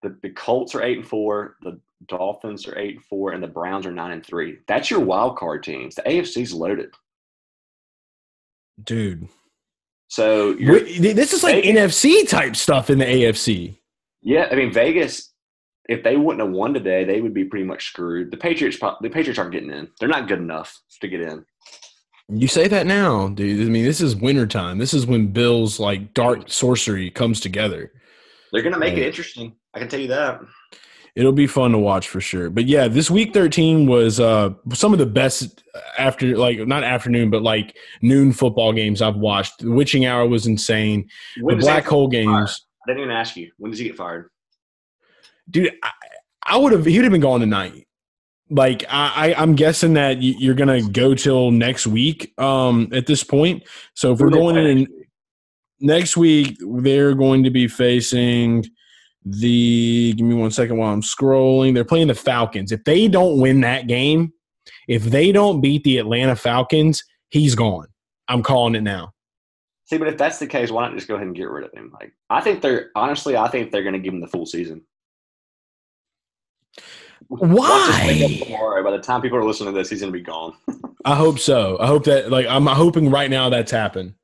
The Colts are 8-4, the Dolphins are 8-4, and the Browns are 9-3. That's your wild card teams. The AFC's loaded, dude. So this is like Vegas, NFC type stuff in the AFC. Yeah, I mean Vegas. If they wouldn't have won today, they would be pretty much screwed. The Patriots aren't getting in. They're not good enough to get in. You say that now, dude. I mean, this is wintertime. This is when Bill's like dark sorcery comes together. They're gonna make it interesting. I can tell you that. It'll be fun to watch for sure. But yeah, this week 13 was some of the best not noon football games I've watched. The Witching Hour was insane. The Black Hole games. Fired? I didn't even ask you. When does he get fired? Dude, he would have been gone tonight. Like I'm guessing that you're gonna go till next week. At this point, so if we're going in next week, they're going to be facing. Give me one second while I'm scrolling. They're playing the Falcons. If they don't win that game, if they don't beat the Atlanta Falcons, he's gone. I'm calling it now. See, but if that's the case, why not just go ahead and get rid of him? Like, I think they're going to give him the full season. Why? Tomorrow, by the time people are listening to this, he's going to be gone. I hope so. I hope that. Like, I'm hoping right now that's happened.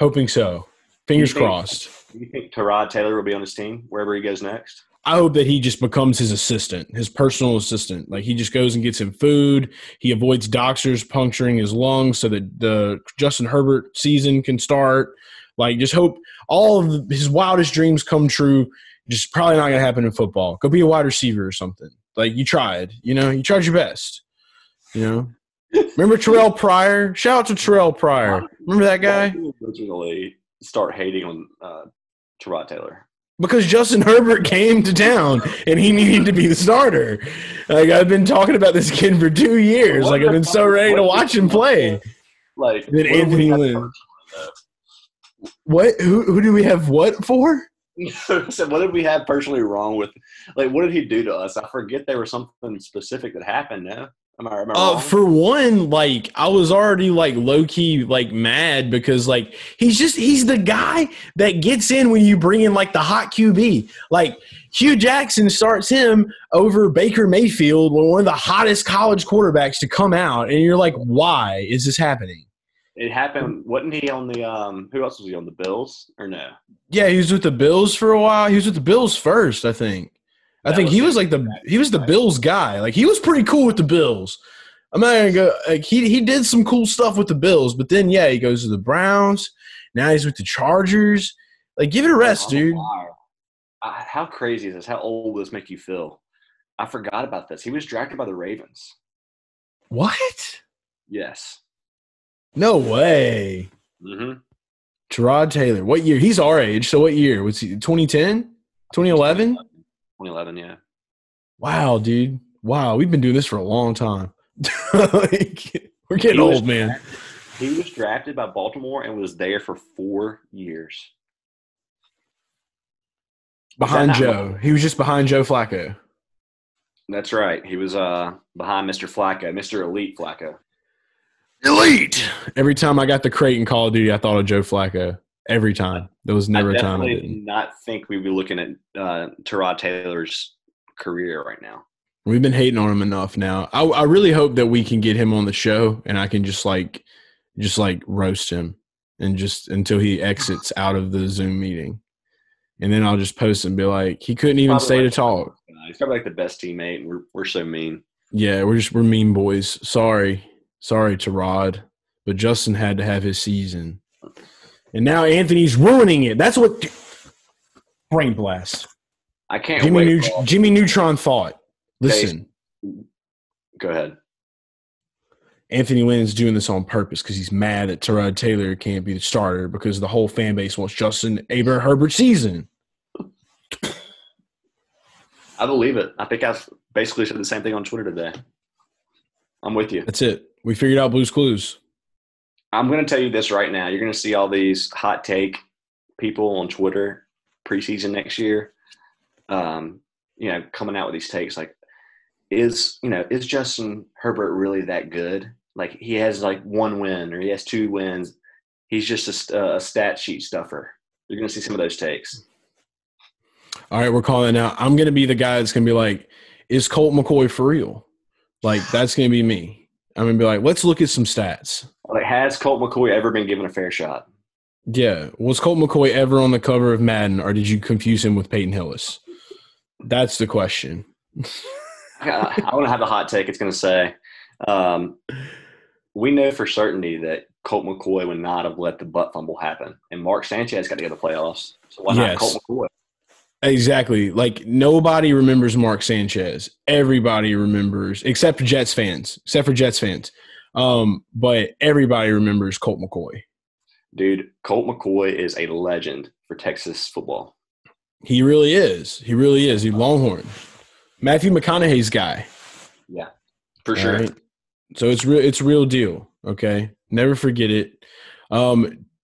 Hoping so. Fingers crossed. Do you think Tyrod Taylor will be on his team wherever he goes next? I hope that he just becomes his assistant, his personal assistant. Like he just goes and gets him food. He avoids doctors puncturing his lungs so that the Justin Herbert season can start. Like just hope all of his wildest dreams come true. Just probably not going to happen in football. Go be a wide receiver or something. Like you tried, you know, you tried your best, you know. Remember Terrell Pryor? Shout out to Terrell Pryor. Remember that guy? Originally start hating on Tyrod Taylor. Because Justin Herbert came to town and he needed to be the starter. Like I've been talking about this kid for 2 years. Like I've been so ready to watch him play. Like then Anthony Lynn. What? Who do we have what for? So what did we have personally wrong with? Like what did he do to us? I forget there was something specific that happened. No. Am I for one, like I was already like low key like mad because like he's the guy that gets in when you bring in like the hot QB. Like Hugh Jackson starts him over Baker Mayfield, one of the hottest college quarterbacks to come out, and you're like, why is this happening? It happened. Wasn't he on the who else was he on, the Bills or no? Yeah, he was with the Bills for a while. He was with the Bills first, I think. He was the Bills guy. Like, he was pretty cool with the Bills. I'm not gonna go. Like, he did some cool stuff with the Bills, but then he goes to the Browns. Now he's with the Chargers. Like, give it a rest, dude. Wow. How crazy is this? How old will this make you feel? I forgot about this. He was drafted by the Ravens. What? Yes. No way. Mm-hmm. Tyrod Taylor. What year? He's our age. So what year? Was he 2010? 2011? 2011, yeah. Wow, dude. Wow. We've been doing this for a long time. We're getting old, man. He was drafted by Baltimore and was there for 4 years. Behind Joe. He was just behind Joe Flacco. That's right. He was behind Mr. Flacco, Mr. Elite Flacco. Elite! Every time I got the crate in Call of Duty, I thought of Joe Flacco. Every time. There was never a time I didn't. I did not think we'd be looking at Tyrod Taylor's career right now. We've been hating on him enough now. I really hope that we can get him on the show and I can just roast him and just until he exits out of the Zoom meeting. And then I'll just post and be like, he couldn't even stay to talk. He's probably like the best teammate, and we're so mean. Yeah, we're mean boys. Sorry, Tyrod, but Justin had to have his season, and now Anthony's ruining it. That's what brain blast. I can't. Jimmy Neutron thought. Listen, go ahead. Anthony Lynn's doing this on purpose because he's mad that Tyrod Taylor can't be the starter because the whole fan base wants Justin Herbert season. I believe it. I think I basically said the same thing on Twitter today. I'm with you. That's it. We figured out Blue's Clues. I'm going to tell you this right now. You're going to see all these hot take people on Twitter preseason next year, coming out with these takes like, is Justin Herbert really that good? Like, he has like one win or he has two wins. He's just a stat sheet stuffer. You're going to see some of those takes. All right, we're calling it out. I'm going to be the guy that's going to be like, is Colt McCoy for real? Like, that's going to be me. I'm going to be like, let's look at some stats. Like, has Colt McCoy ever been given a fair shot? Yeah. Was Colt McCoy ever on the cover of Madden, or did you confuse him with Peyton Hillis? That's the question. I want to have a hot take. It's going to say, we know for certainty that Colt McCoy would not have let the butt fumble happen. And Mark Sanchez got to get the playoffs. So why not Colt McCoy? Exactly. Like, nobody remembers Mark Sanchez. Everybody remembers, except for Jets fans. But everybody remembers Colt McCoy. Dude, Colt McCoy is a legend for Texas football. He really is. He's Longhorn. Matthew McConaughey's guy. Yeah, for sure. Right? So it's real deal, okay? Never forget it.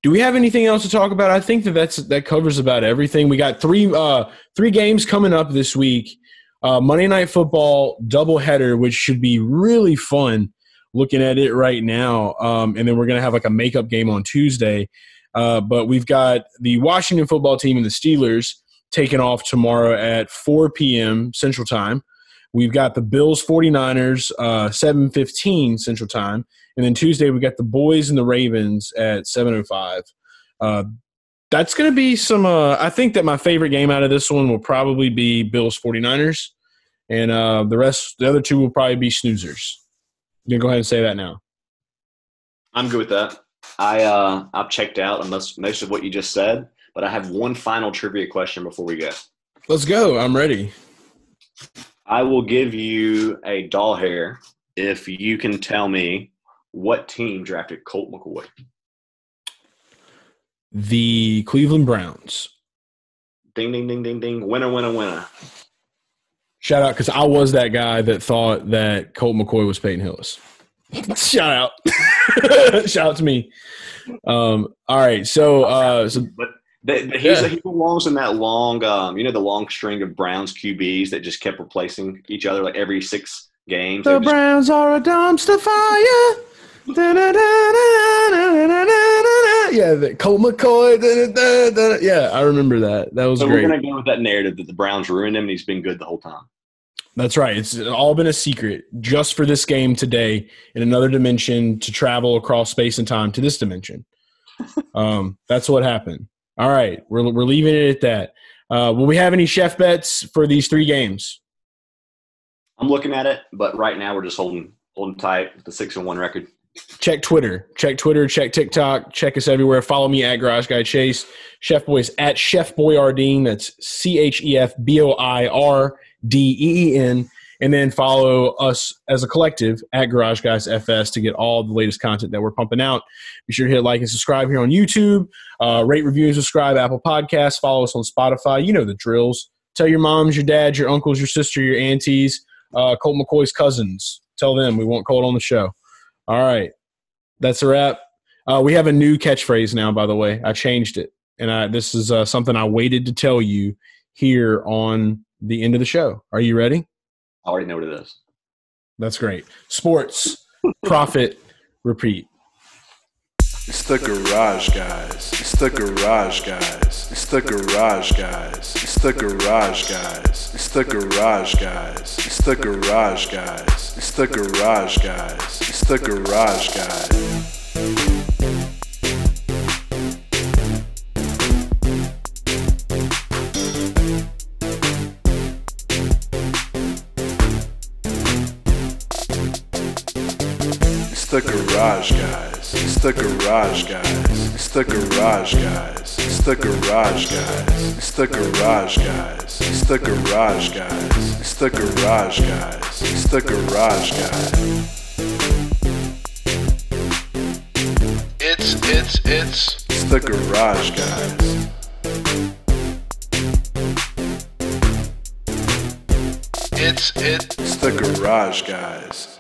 Do we have anything else to talk about? I think that covers about everything. We got three games coming up this week. Monday Night Football doubleheader, which should be really fun looking at it right now. And then we're going to have like a makeup game on Tuesday. But we've got the Washington football team and the Steelers taking off tomorrow at 4 p.m. Central Time. We've got the Bills 49ers 7:15 Central Time. And then Tuesday we got the boys and the Ravens at 7:05. That's going to be some I think that my favorite game out of this one will probably be Bills 49ers. And the other two will probably be snoozers. I'm going to go ahead and say that now. I'm good with that. I've checked out most of what you just said, but I have one final trivia question before we go. Let's go. I'm ready. I will give you a doll hair if you can tell me what team drafted Colt McCoy. The Cleveland Browns. Ding, ding, ding, ding, ding. Winner, winner, winner. Shout out, because I was that guy that thought that Colt McCoy was Peyton Hillis. Shout out. Shout out to me. All right. So but he belongs in that long, the long string of Browns QBs that just kept replacing each other like every 6 games. The Browns are a dumpster fire. Yeah, the Colt McCoy. Yeah, I remember that. That was great. We're going to go with that narrative that the Browns ruined him and he's been good the whole time. That's right. It's all been a secret just for this game today in another dimension to travel across space and time to this dimension. That's what happened. All right. We're leaving it at that. Will we have any chef bets for these three games? I'm looking at it, but right now we're just holding tight with the 6-1 record. Check Twitter, check TikTok, check us everywhere. Follow me at Garage Guy Chase. Chef Boy's at Chef Boyardeen. That's ChefBoyardeen. And then follow us as a collective at Garage Guys FS to get all the latest content that we're pumping out. Be sure to hit like and subscribe here on YouTube. Rate, review, and subscribe, Apple Podcasts. Follow us on Spotify. You know the drills. Tell your moms, your dads, your uncles, your sister, your aunties, Colt McCoy's cousins. Tell them we want Colt on the show. All right. That's a wrap. We have a new catchphrase now, by the way. I changed it. And this is something I waited to tell you here on the end of the show. Are you ready? I already know what it is. That's great. Sports, profit, repeat. It's the Garage Guys. It's the Garage Guys. It's the Garage Guys. It's the Garage Guys. It's the Garage Guys. It's the Garage Guys. It's the Garage Guys. It's the Garage Guys. It's the Garage Guys. It's the Garage Guys. It's the Garage Guys. It's the Garage Guys. It's the Garage Guys. It's the Garage Guys. It's the Garage Guys. It's the Garage Guys. It's the Garage Guys. It's the Garage Guys.